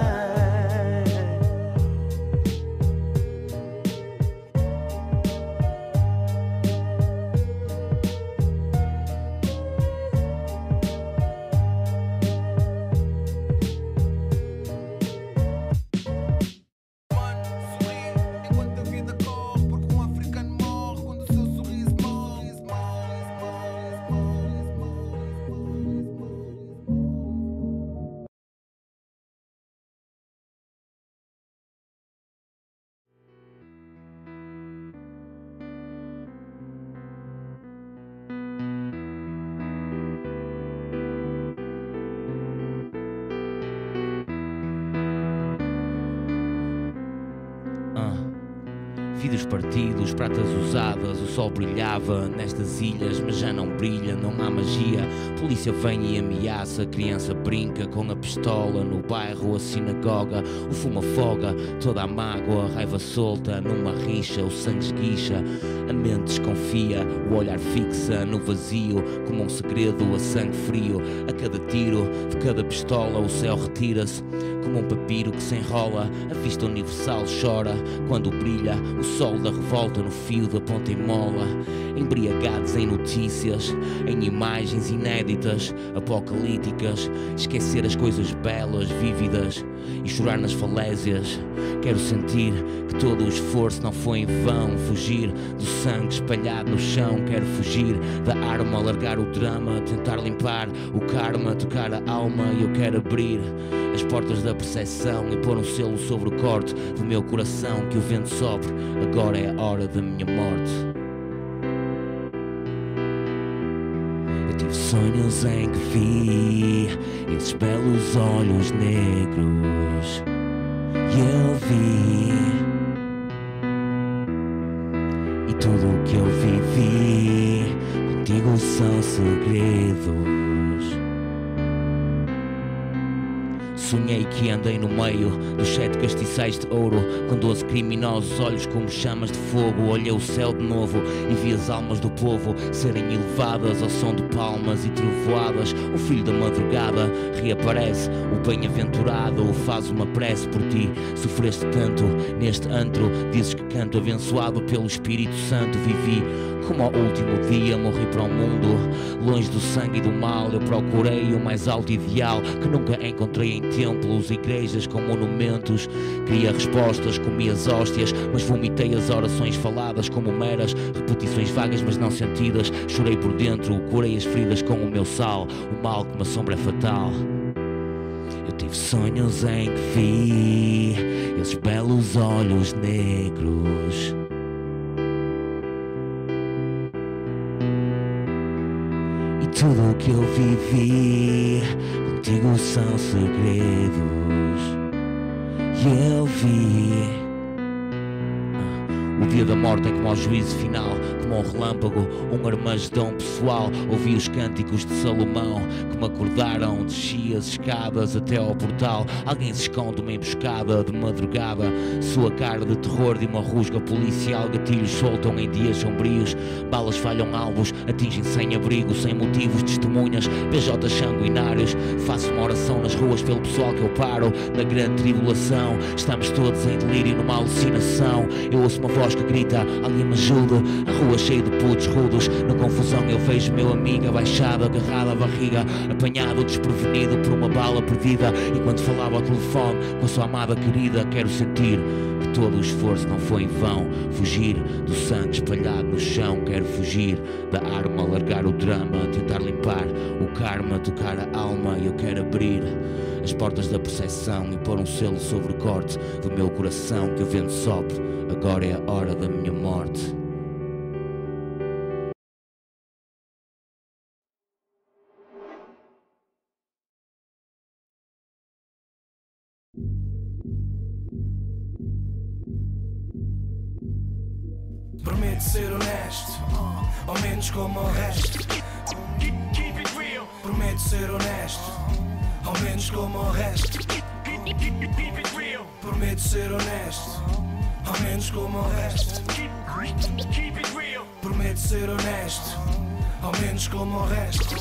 Filhos partidos, pratas usadas, o sol brilhava nestas ilhas, mas já não brilha, não há magia. Polícia vem e ameaça, criança brinca com a pistola, no bairro a sinagoga, o fumo afoga, toda a mágoa, a raiva solta, numa rixa, o sangue esguicha, a mente desconfia, o olhar fixa no vazio, como um segredo a sangue frio, a cada tiro, de cada pistola, o céu retira-se, como um papiro que se enrola, a vista universal chora, quando brilha, o sol da revolta no fio da ponta e mola. Embriagados em notícias, em imagens inéditas, apocalípticas, esquecer as coisas belas, vívidas e chorar nas falésias. Quero sentir que todo o esforço não foi em vão, fugir do sangue espalhado no chão. Quero fugir da arma, largar o drama, tentar limpar o karma, tocar a alma. E eu quero abrir as portas da percepção e pôr um selo sobre o corte do meu coração, que o vento sopre. Agora é a hora da minha morte. Eu tive sonhos em que vi esses belos olhos negros, e eu vi, e tudo o que eu vivi contigo são segredos. Sonhei que andei no meio dos 7 castiçais de ouro, com 12 criminosos, olhos como chamas de fogo. Olhei o céu de novo e vi as almas do povo serem elevadas ao som de palmas e trovoadas. O filho da madrugada reaparece, o bem-aventurado faz uma prece por ti. Sofreste tanto neste antro, dizes que canto abençoado pelo Espírito Santo. Vivi como ao último dia, morri para o mundo, longe do sangue e do mal. Eu procurei o mais alto ideal que nunca encontrei em ti. Templos, igrejas com monumentos, queria respostas, comi as hóstias, mas vomitei as orações faladas como meras repetições vagas mas não sentidas. Chorei por dentro, curei as feridas com o meu sal, o mal que me assombra é fatal. Eu tive sonhos em que vi esses belos olhos negros, e tudo o que eu vivi contigo são segredos. E eu vi. O dia da morte é como ao juízo final, como um relâmpago, um armagedão pessoal. Ouvi os cânticos de Salomão que me acordaram. Desci as escadas até ao portal. Alguém se esconde uma emboscada de madrugada. Sua cara de terror de uma rusga policial. Gatilhos soltam em dias sombrios. Balas falham alvos, atingem sem abrigo, sem motivos, testemunhas, PJs sanguinários. Faço uma oração nas ruas pelo pessoal que eu paro. Na grande tribulação estamos todos em delírio, numa alucinação. Eu ouço uma voz que grita, alguém me ajude. A rua cheia de putos rudos. Na confusão eu vejo meu amigo abaixado, agarrado à barriga, apanhado, desprevenido por uma bala perdida. E quando falava ao telefone com a sua amada querida, quero sentir que todo o esforço não foi em vão. Fugir do sangue espalhado no chão. Quero fugir da arma, largar o drama, tentar limpar o karma, tocar a alma. E eu quero abrir as portas da percepção e pôr um selo sobre o corte do meu coração. Que o vento sopre, agora é a hora da minha morte. Prometo ser honesto, ao menos como o resto. Prometo ser honesto, ao menos como o resto. Prometo ser honesto, ao menos como o resto. Prometo ser honesto, ao menos como o resto.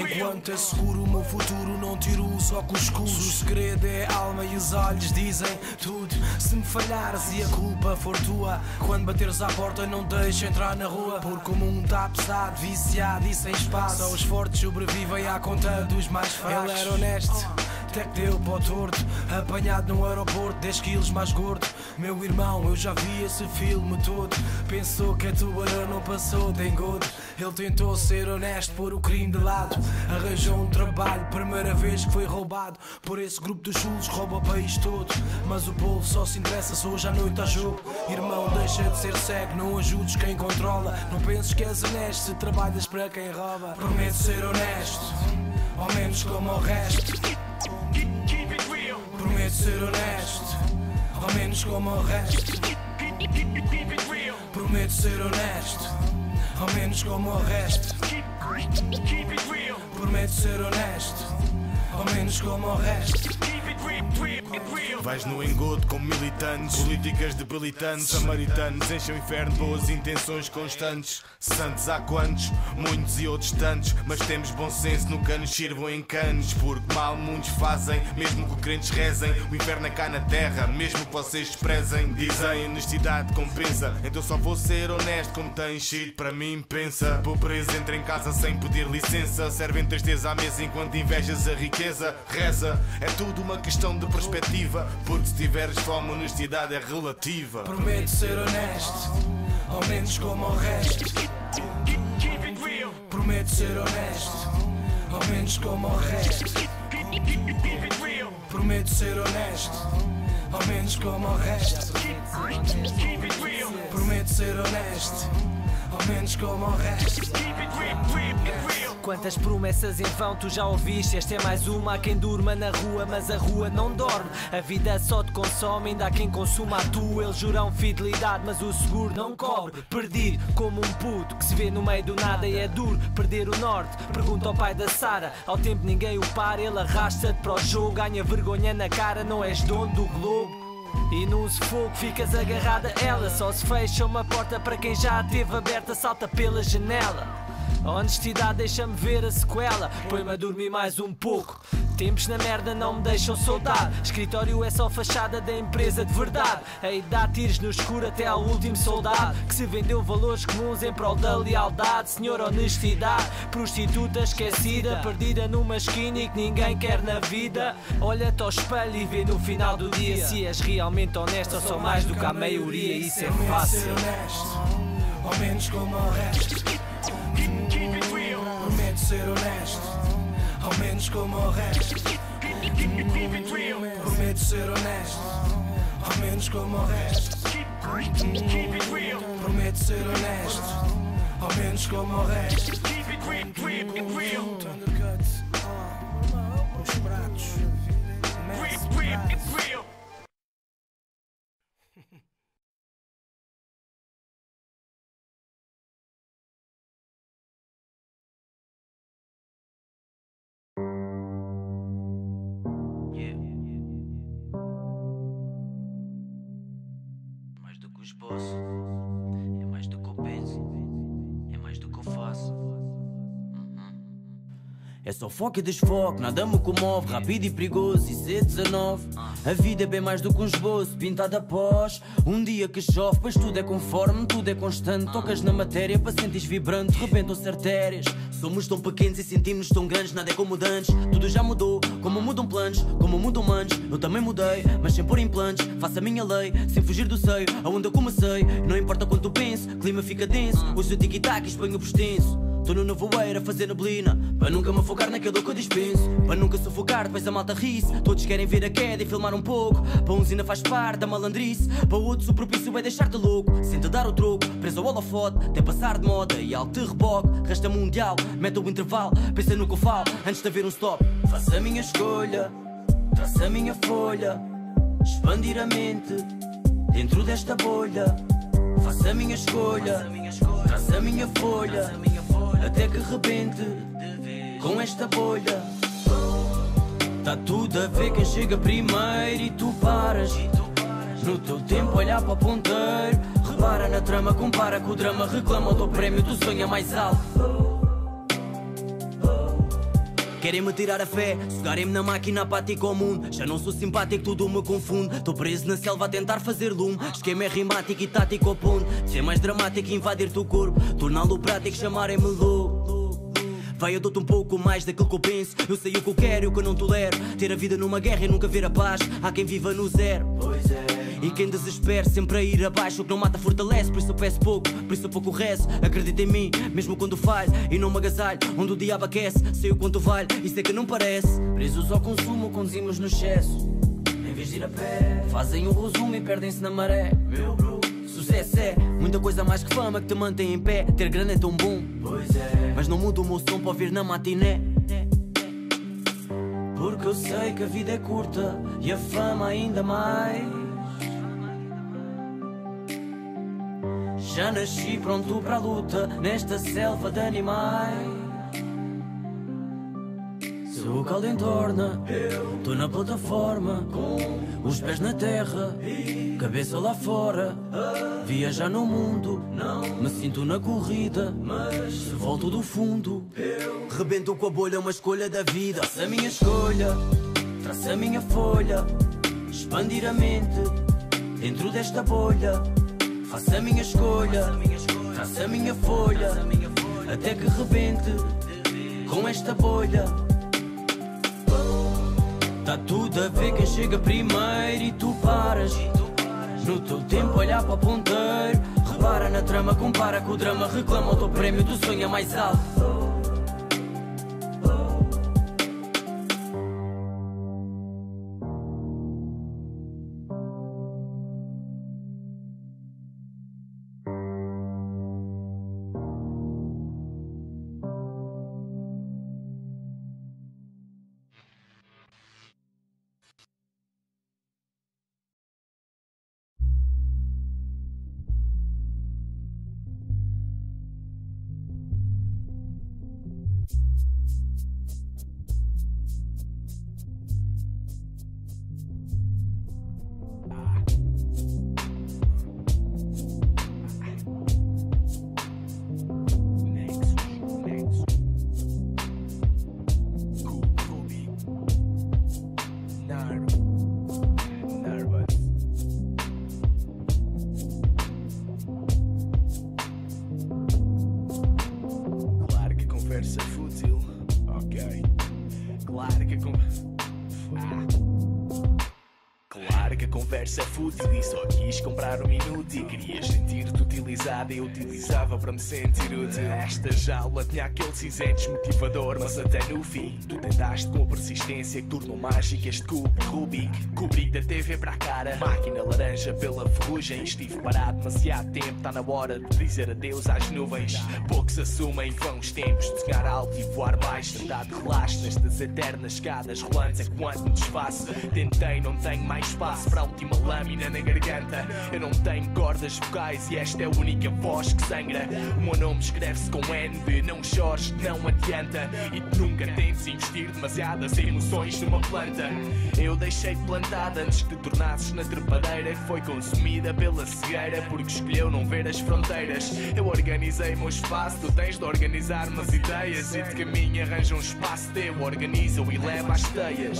Enquanto asseguro o meu futuro, não tiro os óculos escuros. O segredo é a alma e os olhos dizem tudo. Se me falhares e a culpa for tua, quando bateres à porta não deixa entrar na rua. Porque o mundo está pesado, viciado e sem espaço. Só os fortes sobrevivem à conta dos mais fracos. Ele era honesto, até que deu para o torto. Apanhado no aeroporto, 10 quilos mais gordo. Meu irmão, eu já vi esse filme todo. Pensou que a tubarão não passou de engodo. Ele tentou ser honesto, pôr o crime de lado. Arranjou um trabalho, primeira vez que foi roubado. Por esse grupo dos chulos rouba o país todo. Mas o povo só se interessa se hoje à noite há jogo. Irmão, deixa de ser cego, não ajudes quem controla. Não penses que és honesto se trabalhas para quem rouba. Prometo ser honesto, ao menos como o resto. Prometo ser honesto, ao menos como o resto. Prometo ser honesto, ao menos como o resto. Prometo ser honesto, ao menos como o resto. Vais no engodo como militantes, políticas debilitantes, samaritanos enchem o inferno, boas intenções constantes. Santos há quantos, muitos e outros tantos, mas temos bom senso no cano, sirvam em canos. Porque mal muitos fazem, mesmo que crentes rezem. O inferno é cá na terra, mesmo que vocês desprezem. Dizem honestidade compensa, então só vou ser honesto como tens sido para mim, pensa. Pobreza entra em casa sem pedir licença, servem tristeza à mesa enquanto invejas a riqueza. Reza, é tudo uma questão de perspectiva, porque se tiveres fome, honestidade é relativa. Prometo ser honesto, ao menos como o resto. Prometo ser honesto, ao menos como o resto. Prometo ser honesto, ao menos como o resto. Prometo ser honesto, ao menos como o resto. Quantas promessas em vão tu já ouviste? Esta é mais uma, há quem durma na rua, mas a rua não dorme. A vida só te consome, ainda há quem consuma a tua. Eles juram fidelidade, mas o seguro não cobre. Perdi como um puto que se vê no meio do nada, e é duro perder o norte. Pergunta ao pai da Sara, ao tempo ninguém o para. Ele arrasta-te para o jogo, ganha vergonha na cara. Não és dono do globo e num sufoco ficas agarrada a ela. Só se fecha uma porta para quem já a teve aberta, salta pela janela. A honestidade deixa-me ver a sequela, põe-me a dormir mais um pouco. Tempos na merda não me deixam soltar. Escritório é só fachada da empresa de verdade. Aí dá tiros no escuro até ao último soldado que se vendeu valores comuns em prol da lealdade. Senhor honestidade, prostituta esquecida, perdida numa esquina e que ninguém quer na vida. Olha-te ao espelho e vê no final do dia se és realmente honesto ou só mais do que a maioria. Isso é fácil. Prometo ser honesto, ao menos como o resto. Prometo ser honesto, ao menos como o resto. Prometo ser honesto, ao menos como o resto. Prometo ser honesto, ao menos como o resto. Os pratos, esboço. É mais do que eu penso, é mais do que eu faço. É só foco e desfoco, nada me comove, rápido e perigoso, isso é 19. A vida é bem mais do que um esboço, pintado após um dia que chove, pois tudo é conforme, tudo é constante. Tocas na matéria para sentires vibrante, rebentam-se artérias. Somos tão pequenos e sentimos tão grandes, nada é como dantes. Tudo já mudou, como mudam planos, como mudam manos. Eu também mudei, mas sem pôr implantes, faço a minha lei, sem fugir do seio, aonde eu comecei. Não importa quanto penso, clima fica denso, ouço o tic-tac e espanho por extenso. Tô no nevoeiro a fazer neblina, para nunca me afogar naquilo que eu dispenso, para nunca sufocar, depois a malta ri-se. Todos querem ver a queda e filmar um pouco, para uns ainda faz parte da malandrice, para outros o propício é deixar-te louco, sem te dar o troco, preso ao holofote, até passar de moda e algo te reboque. Resta mundial, meta o intervalo, pensa no que eu falo, antes de haver um stop. Faço a minha escolha, traço a minha folha, expandir a mente, dentro desta bolha. Faço a minha escolha, traço a minha folha, até que rebente com esta bolha. Tá tudo a ver quem chega primeiro e tu paras. No teu tempo olhar para o ponteiro, repara na trama, compara com o drama, reclama o teu prémio, tu sonha mais alto. Querem-me tirar a fé, sugarem-me na máquina apática ao mundo. Já não sou simpático, tudo me confunde. Tô preso na selva a tentar fazer lume. Esquema é rimático e tático ao ponto de ser mais dramático e invadir-te o corpo, torná-lo prático, chamarem-me louco. Vai, eu dou-te um pouco mais daquilo que eu penso. Eu sei o que eu quero e o que eu não tolero. Ter a vida numa guerra e nunca ver a paz. Há quem viva no zero, pois é. E quem desespera sempre a ir abaixo, o que não mata fortalece, por isso eu peço pouco, por isso eu pouco rezo. Acredita em mim, mesmo quando falho, e não me agasalho, onde o diabo aquece. Sei o quanto vale, isso é que não parece. Presos ao consumo, conduzimos no excesso, em vez de ir a pé. Fazem um resumo e perdem-se na maré. Meu bro, sucesso é muita coisa mais que fama que te mantém em pé. Ter grana é tão bom, pois é, mas não muda o meu som para ouvir na matiné. Porque eu sei que a vida é curta e a fama ainda mais. Já nasci pronto para a luta, nesta selva de animais. Se o caldo entorna, eu tô na plataforma, com os pés na terra, cabeça lá fora. Viajar no mundo, não me sinto na corrida, mas se volto do fundo, eu rebento com a bolha, é uma escolha da vida. Traço a minha escolha, traço a minha folha, expandir a mente, dentro desta bolha. Faço a minha escolha, traço a minha folha, até que rebente com esta bolha. Tá tudo a ver quem chega primeiro e tu paras. No teu tempo olhar para o ponteiro, repara na trama, compara com o drama, reclama o teu prémio, tu sonha mais alto. Conversa fútil e só quis comprar um minuto e querias sentir-te utilizada e eu utilizava para me sentir útil. Esta jaula tinha aquele cinzento desmotivador, mas até no fim tu tentaste com a persistência que tornou mágico este cubo Rubik. Cobri da TV para a cara, máquina laranja pela ferrugem. Estive parado demasiado tempo, está na hora de dizer adeus às nuvens. Poucos assumem, vão os tempos de sonhar alto e voar baixo. Andado relaxo nestas eternas escadas rolantes é quanto me desfaço. Tentei, não tenho mais espaço para a última lâmina na garganta. Eu não tenho cordas vocais e esta é a única voz que sangra. O meu nome escreve-se com N de não chores, não adianta. E tu nunca tens de investir demasiadas emoções numa planta. Eu deixei plantada antes que te tornasses na trepadeira, que foi consumida pela cegueira porque escolheu não ver as fronteiras. Eu organizei meu espaço, tu tens de organizar umas ideias. E de caminho arranja um espaço teu, organiza e leva às teias.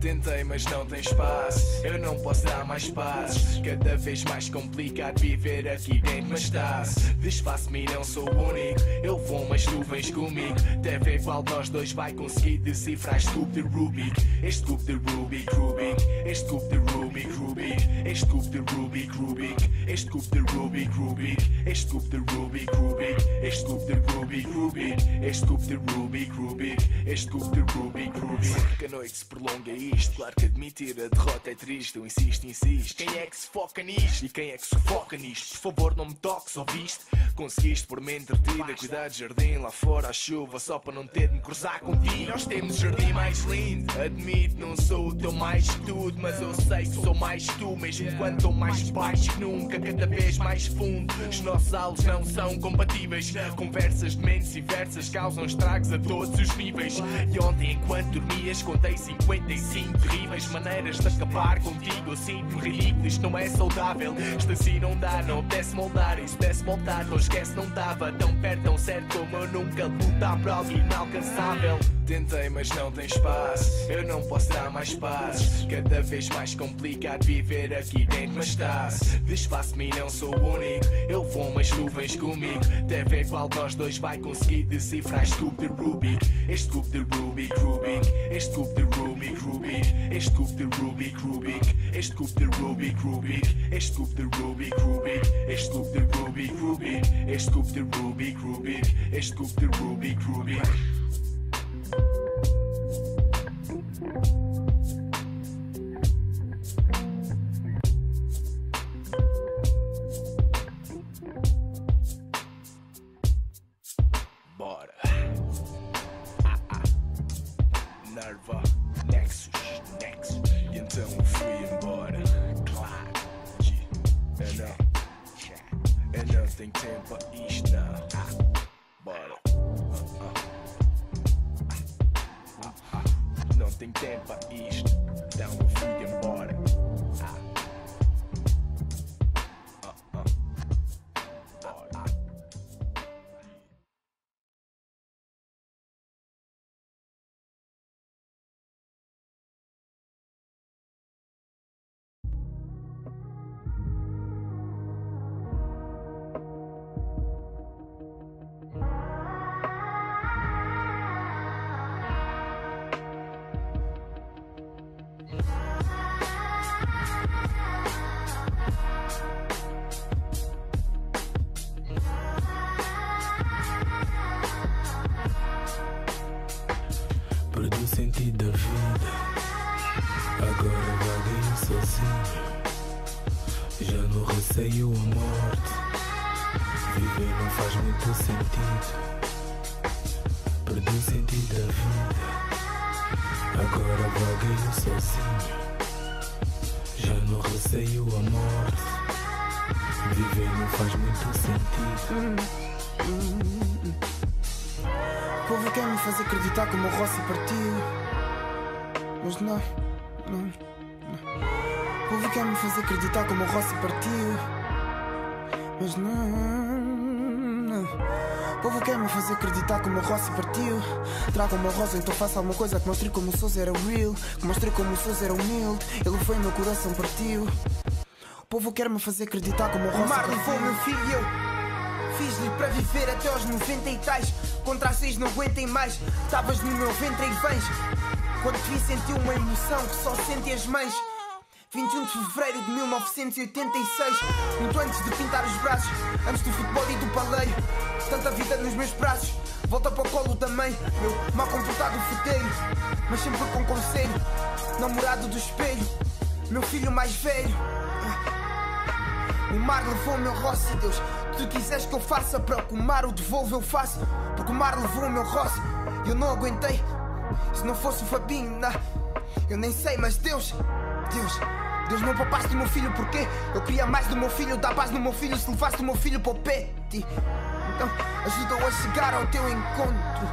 Tentei, mas não tem espaço. Eu não posso dar mais passos. Cada vez mais complicado viver aqui dentro, mas está-se. Desfaço-me, não sou o único. Eu vou, mas tu vens comigo. Até ver qual nós dois vai conseguir decifrar este cubo de Rubik. Este cubo de Rubik, Rubik. Este cubo de Rubik, Rubik. Este cubo de Rubik, Rubik. Este cubo de Rubik, Rubik. Este cubo de Rubik, Rubik. Este cubo de Rubik, Rubik. Este cubo de Rubik, Rubik. Este cubo de Rubik, Rubik. Que a noite se prolonga aí. Claro que admitir a derrota é triste, eu insisto, insisto. Quem é que se foca nisto? E quem é que se foca nisto? Por favor não me toques, ouviste? Conseguiste por me entretida, cuidar de jardim lá fora à chuva, só para não ter de me cruzar contigo. Nós temos o jardim mais lindo. Admito, não sou o teu mais tudo, mas eu sei que sou mais tu. Mesmo quando estou mais baixo que nunca, cada vez mais fundo. Os nossos alvos não são compatíveis. Conversas de mentes diversas causam estragos a todos os níveis. E ontem enquanto dormias contei 55 terríveis maneiras de acabar contigo. Eu sinto-me ridículo, isto não é saudável. Isto assim não dá, não pudesse moldar. E se pudesse voltar, não esquece, não estava tão perto, tão certo como eu nunca. Lutar por algo inalcançável. Tentei, mas não tem espaço. Eu não posso dar mais passos. Cada vez mais complicado viver aqui dentro, mas está-se. Desfaço-me e não sou o único. Eu vou, mas tu vens comigo. Até ver qual nós dois vai conseguir decifrar este cubo de Rubik. Este cubo de Rubik, Rubik. Este cubo de Rubik, Rubik. Este cubo de Rubik, Rubik. Este cubo de Rubik, Rubik. Este cubo de Rubik, Rubik. Este cubo de Rubik, Rubik. Este cubo de Rubik, Rubik. Este cubo de Rubik, Rubik. Traga uma rosa, então faça alguma coisa que mostre como o Sousa era real, que mostre como o Sousa era humilde. Ele foi, meu coração partiu. O povo quer-me fazer acreditar como o rosa. O Marlon foi meu filho e eu fiz-lhe para viver até aos 90 e tais. Contra as 6 não aguentem mais. Estavas no meu ventre e vens. Quando te vi senti uma emoção que só sentem as mães. 21 de Fevereiro de 1986. Muito antes de pintar os braços, antes do futebol e do paleio. Tanta vida nos meus braços. Volta para o colo da mãe, meu mal comportado futeiro, mas sempre com conselho, namorado do espelho, meu filho mais velho. O mar levou o meu roce, Deus, tu quiseres que eu faça para que o mar o devolva eu faço, porque o mar levou o meu roce, eu não aguentei, se não fosse o Fabinho, não, eu nem sei, mas Deus, Deus... Deus não poupaste o meu filho, porquê? Eu queria mais do meu filho, dá paz no meu filho, se levaste o meu filho para o pete. Então ajuda-o a chegar ao teu encontro.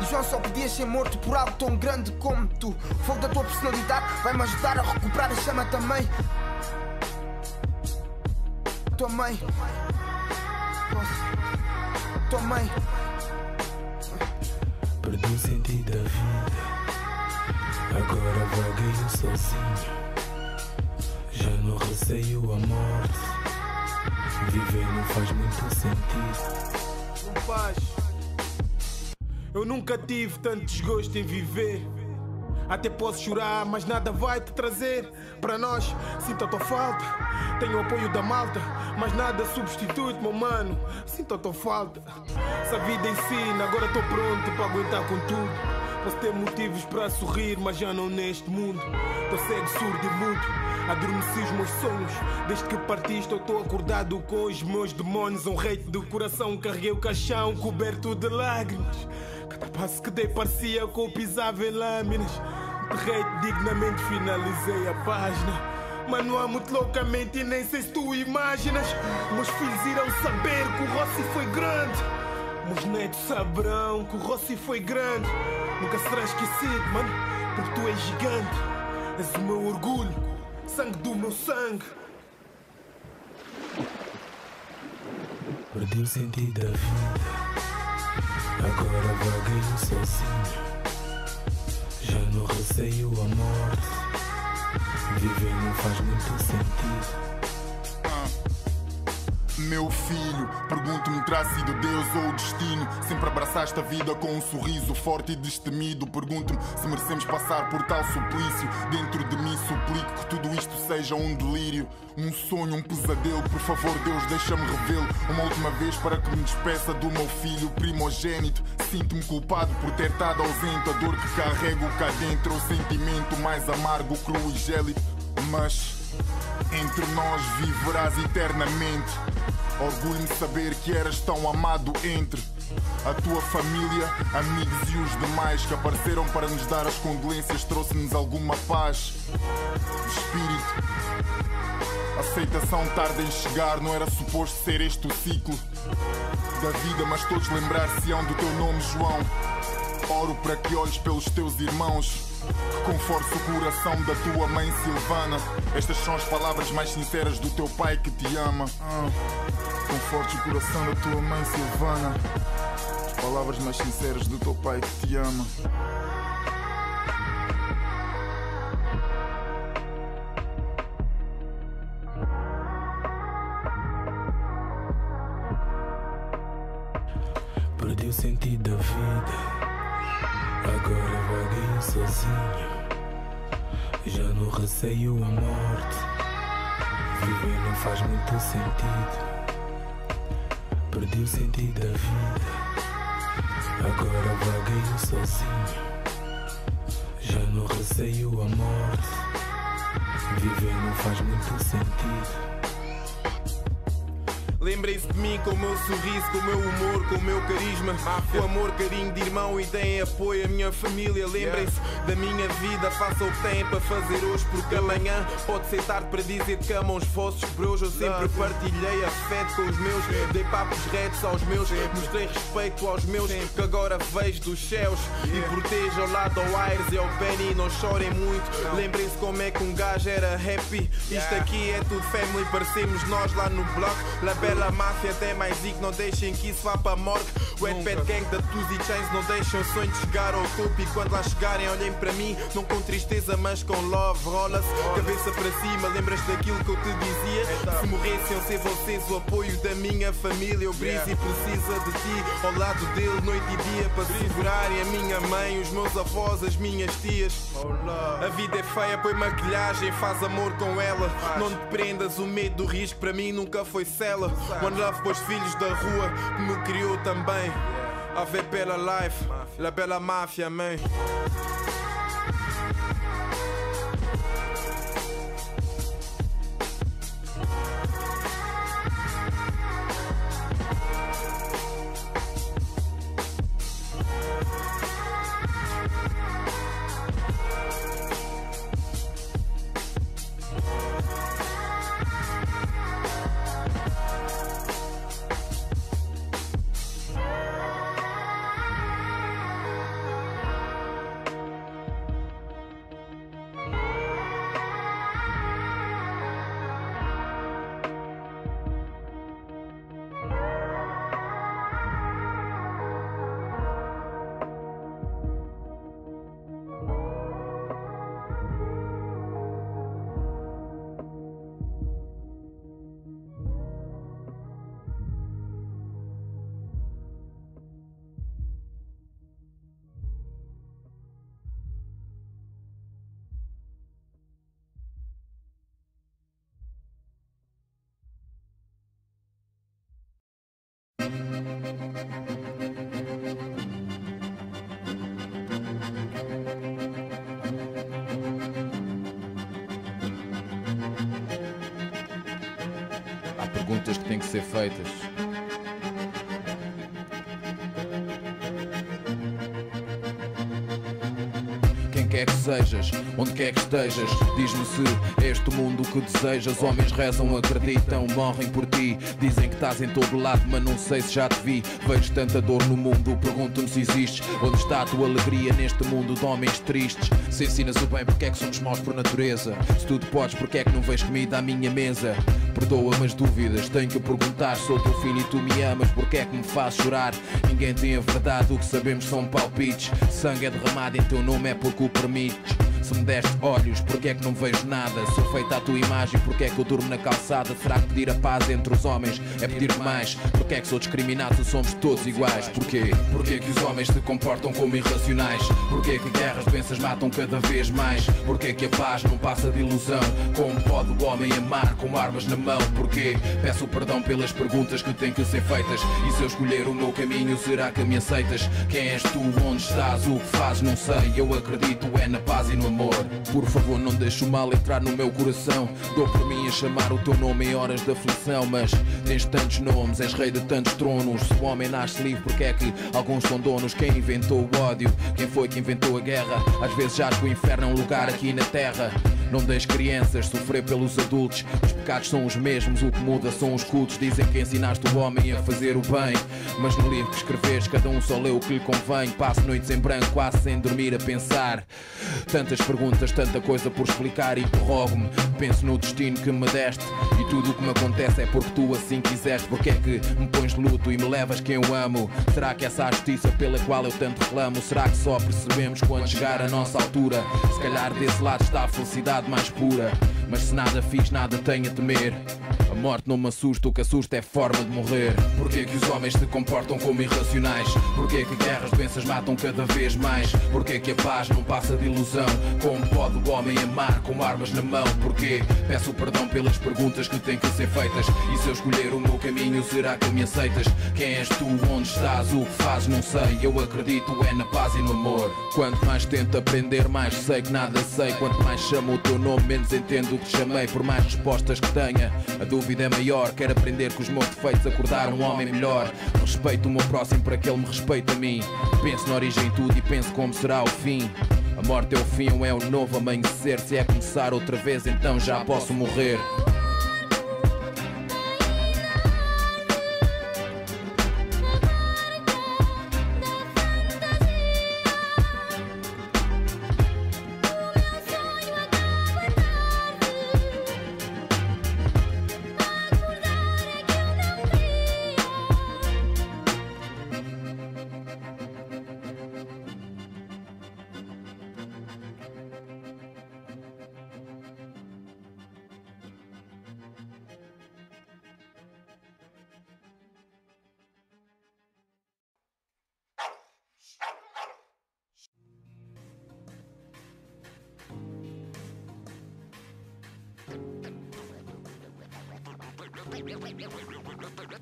E João só podia ser morto por algo tão grande como tu. O fogo da tua personalidade vai-me ajudar a recuperar a chama também. Tua mãe, tua mãe. Perdi o sentido da vida, agora vagueio sozinho. Já não receio a morte, viver não faz muito sentido. Não faz. Eu nunca tive tanto desgosto em viver. Até posso chorar, mas nada vai te trazer. Para nós, sinto a tua falta. Tenho o apoio da malta, mas nada substitui, meu mano. Sinto a tua falta. Se a vida ensina, agora estou pronto para aguentar com tudo. Posso ter motivos para sorrir, mas já não neste mundo. Estou cego, surdo e mudo. Adormeci os meus sonhos. Desde que partiste, eu estou acordado com os meus demônios. Um rei do coração, carreguei o caixão coberto de lágrimas. Cada passo que dei parecia que eu pisava em lâminas. Derrete dignamente, finalizei a página. Mas não amo-te loucamente e nem sei se tu imaginas. Meus filhos irão saber que o Rossi foi grande. Meus netos saberão que o Rossi foi grande. Nunca serás esquecido, mano, porque tu és gigante. És o meu orgulho, sangue do meu sangue. Perdi o sentido da vida, agora vagueio sozinho. Já não receio a morte, viver não faz muito sentido. Meu filho, pergunto-me, terá sido Deus ou o destino? Sempre abraçaste a vida com um sorriso forte e destemido. Pergunto-me se merecemos passar por tal suplício. Dentro de mim suplico que tudo isto seja um delírio, um sonho, um pesadelo. Por favor, Deus, deixa-me revê-lo uma última vez para que me despeça do meu filho primogênito. Sinto-me culpado por ter estado ausente. A dor que carrego cá dentro é o sentimento mais amargo, cru e gélido. Mas entre nós viverás eternamente. Orgulho-me saber que eras tão amado entre a tua família, amigos e os demais que apareceram para nos dar as condolências. Trouxe-nos alguma paz de espírito. Aceitação tarda em chegar, não era suposto ser este o ciclo da vida, mas todos lembrar-se-ão do teu nome, João. Oro para que olhes pelos teus irmãos, que conforte o coração da tua mãe Silvana. Estas são as palavras mais sinceras do teu pai que te ama. Conforte o coração da tua mãe Silvana. As palavras mais sinceras do teu pai que te ama. Perdi o sentido da vida, agora vagueio sozinho. Já não receio a morte, viver não faz muito sentido. Perdi o sentido da vida, agora vagueio sozinho. Já não receio a morte, viver não faz muito sentido. Lembrem-se de mim com o meu sorriso, com o meu humor, com o meu carisma. Com amor, carinho de irmão e deem apoio à minha família. Lembrem-se da minha vida, façam o que têm para fazer hoje, porque amanhã pode ser tarde para dizer que amam os vossos bros. Eu sempre partilhei afeto com os meus, dei papos retos aos meus, mostrei respeito aos meus, que agora vejo dos céus. E protejam lá do Aires e ao Benny, não chorem muito. Lembrem-se como é que um gajo era happy. Isto aqui é tudo family, parecemos nós lá no bloco. A máfia tem mais zico, não deixem que isso vá para morte. Wet Bad Gang da Tuzi Chains não deixam o sonho de chegar ao topo. E quando lá chegarem olhem para mim, não com tristeza mas com love. Rola-se, cabeça para cima, lembras-te daquilo que eu te dizia? Se morressem sem vocês, o apoio da minha família. O Brizzy precisa de ti, ao lado dele noite e dia, para segurarem a minha mãe, os meus avós, as minhas tias. A vida é feia, põe maquilhagem, faz amor com ela. Não te prendas, o medo do risco para mim nunca foi cela. One love para os filhos da rua que me criou também. A ver pela life, la bela máfia, man. Há perguntas que têm que ser feitas. Quem quer que sejas, onde quer que estejas, diz-me se és tu o mundo que desejas. Homens rezam, acreditam, morrem por ti. Dizem que estás em todo lado, mas não sei se já te vi. Vejo tanta dor no mundo, pergunto-me se existes. Onde está a tua alegria neste mundo de homens tristes? Se ensinas o bem, porque é que somos maus por natureza? Se tudo podes, porque é que não vês comida à minha mesa? Perdoa-me as dúvidas, tenho que perguntar. Sou teu filho e tu me amas, porque é que me fazes chorar? Ninguém tem a verdade, o que sabemos são palpites. Sangue é derramado em teu nome, é porque o permites. Se me deste olhos, porque é que não vejo nada? Sou feita à tua imagem, porque é que eu durmo na calçada? Será que pedir a paz entre os homens é pedir mais? Porque é que sou discriminado se somos todos iguais? Porquê? Porquê que os homens se comportam como irracionais? Porquê que guerras, doenças matam cada vez mais? Porquê que a paz não passa de ilusão? Como pode o homem amar com armas na mão? Porquê? Peço perdão pelas perguntas que têm que ser feitas. E se eu escolher o meu caminho, será que me aceitas? Quem és tu? Onde estás? O que fazes? Não sei. Eu acredito é na paz e no amor. Por favor, não deixe o mal entrar no meu coração. Dou por mim a chamar o teu nome em horas de aflição. Mas tens tantos nomes, és rei de tantos tronos. Se o homem nasce livre, porque é que alguns são donos? Quem inventou o ódio? Quem foi que inventou a guerra? Às vezes acho que o inferno é um lugar aqui na terra. Não deixes crianças sofrer pelos adultos. Os pecados são os mesmos, o que muda são os cultos. Dizem que ensinaste o homem a fazer o bem, mas no livro que escreves cada um só lê o que lhe convém. Passo noites em branco, quase sem dormir a pensar. Tantas perguntas, tanta coisa por explicar. Interrogo-me, penso no destino que me deste. E tudo o que me acontece é porque tu assim quiseste. Porque é que me pões de luto e me levas quem eu amo? Será que essa é a justiça pela qual eu tanto reclamo? Será que só percebemos quando chegar à nossa altura? Se calhar desse lado está a felicidade mais pura, mas se nada fiz, nada tenho a temer. A morte não me assusta, o que assusta é forma de morrer. Porquê que os homens se comportam como irracionais? Porquê que guerras, doenças matam cada vez mais? Porquê que a paz não passa de ilusão? Como pode o homem amar com armas na mão? Porquê? Peço perdão pelas perguntas que têm que ser feitas. E se eu escolher o meu caminho, será que me aceitas? Quem és tu? Onde estás? O que fazes? Não sei. Eu acredito é na paz e no amor. Quanto mais tento aprender, mais sei que nada sei. Quanto mais chamo o teu nome, menos entendo o que te chamei. Por mais respostas que tenha, a dúvida é maior. Quero aprender com os meus defeitos, acordar um homem melhor. Respeito o meu próximo para que ele me respeite a mim. Penso na origem de tudo e penso como será o fim. A morte é o fim ou é o novo amanhecer? Se é começar outra vez, então já posso morrer.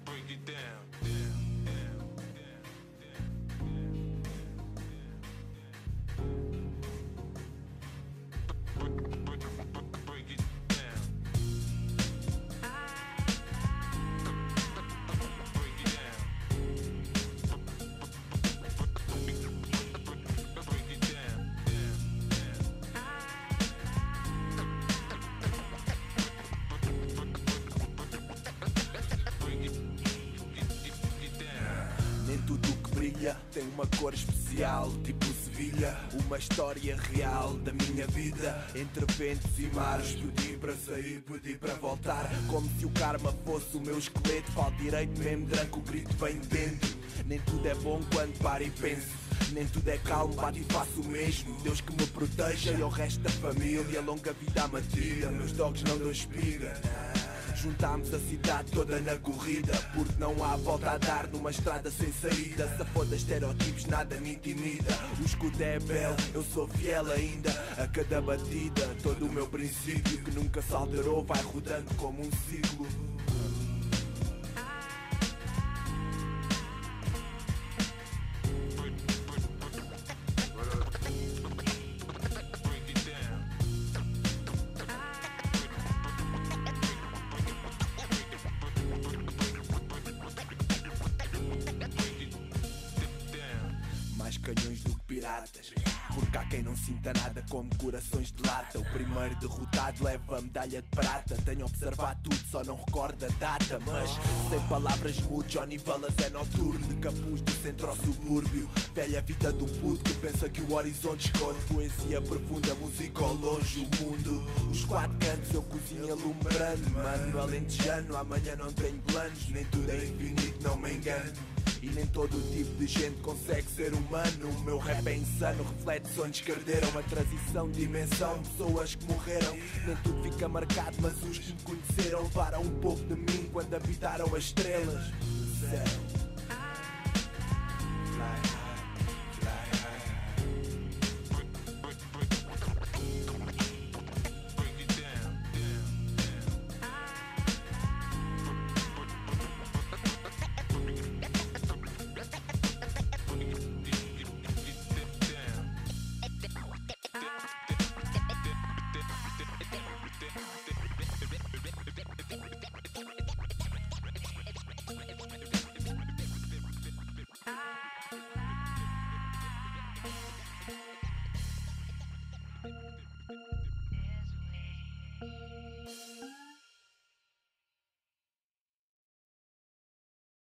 Break it down. Tem uma cor especial, tipo Sevilha. Uma história real da minha vida. Entre ventos e mares, pedi para sair, pedi para voltar. Como se o karma fosse o meu esqueleto. Falo direito, mesmo branco, o grito vem de dentro. Nem tudo é bom quando paro e penso. Nem tudo é calmo, bato e faço o mesmo. Deus que me proteja e ao resto da família. Longa vida à matilha, meus dogs não dão espiga. Juntámos a cidade toda na corrida, porque não há volta a dar numa estrada sem saída. Se foda estereotipos, nada me intimida. O escudo é belo, eu sou fiel ainda. A cada batida, todo o meu princípio que nunca se alterou, vai rodando como um ciclo. mais canhões do que piratas. Porque há quem não sinta nada como corações de lata. O primeiro derrotado leva a medalha de prata. Tenho observado tudo, só não recordo a data. Mas sem palavras mudo, Johnny Valas é noturno. De capuz do centro ao subúrbio, velha vida do puto que pensa que o horizonte esconde. Poesia profunda, música ao longe, o mundo, os quatro cantos, eu cozinho alumbrando. Mano, alentejano, amanhã não tenho planos. Nem tudo é infinito, não me engano. E nem todo tipo de gente consegue ser humano. O meu rap é insano, reflete sonhos que arderam. A transição de dimensão, pessoas que morreram. Nem tudo fica marcado, mas os que me conheceram levaram um pouco de mim quando habitaram as estrelas do céu.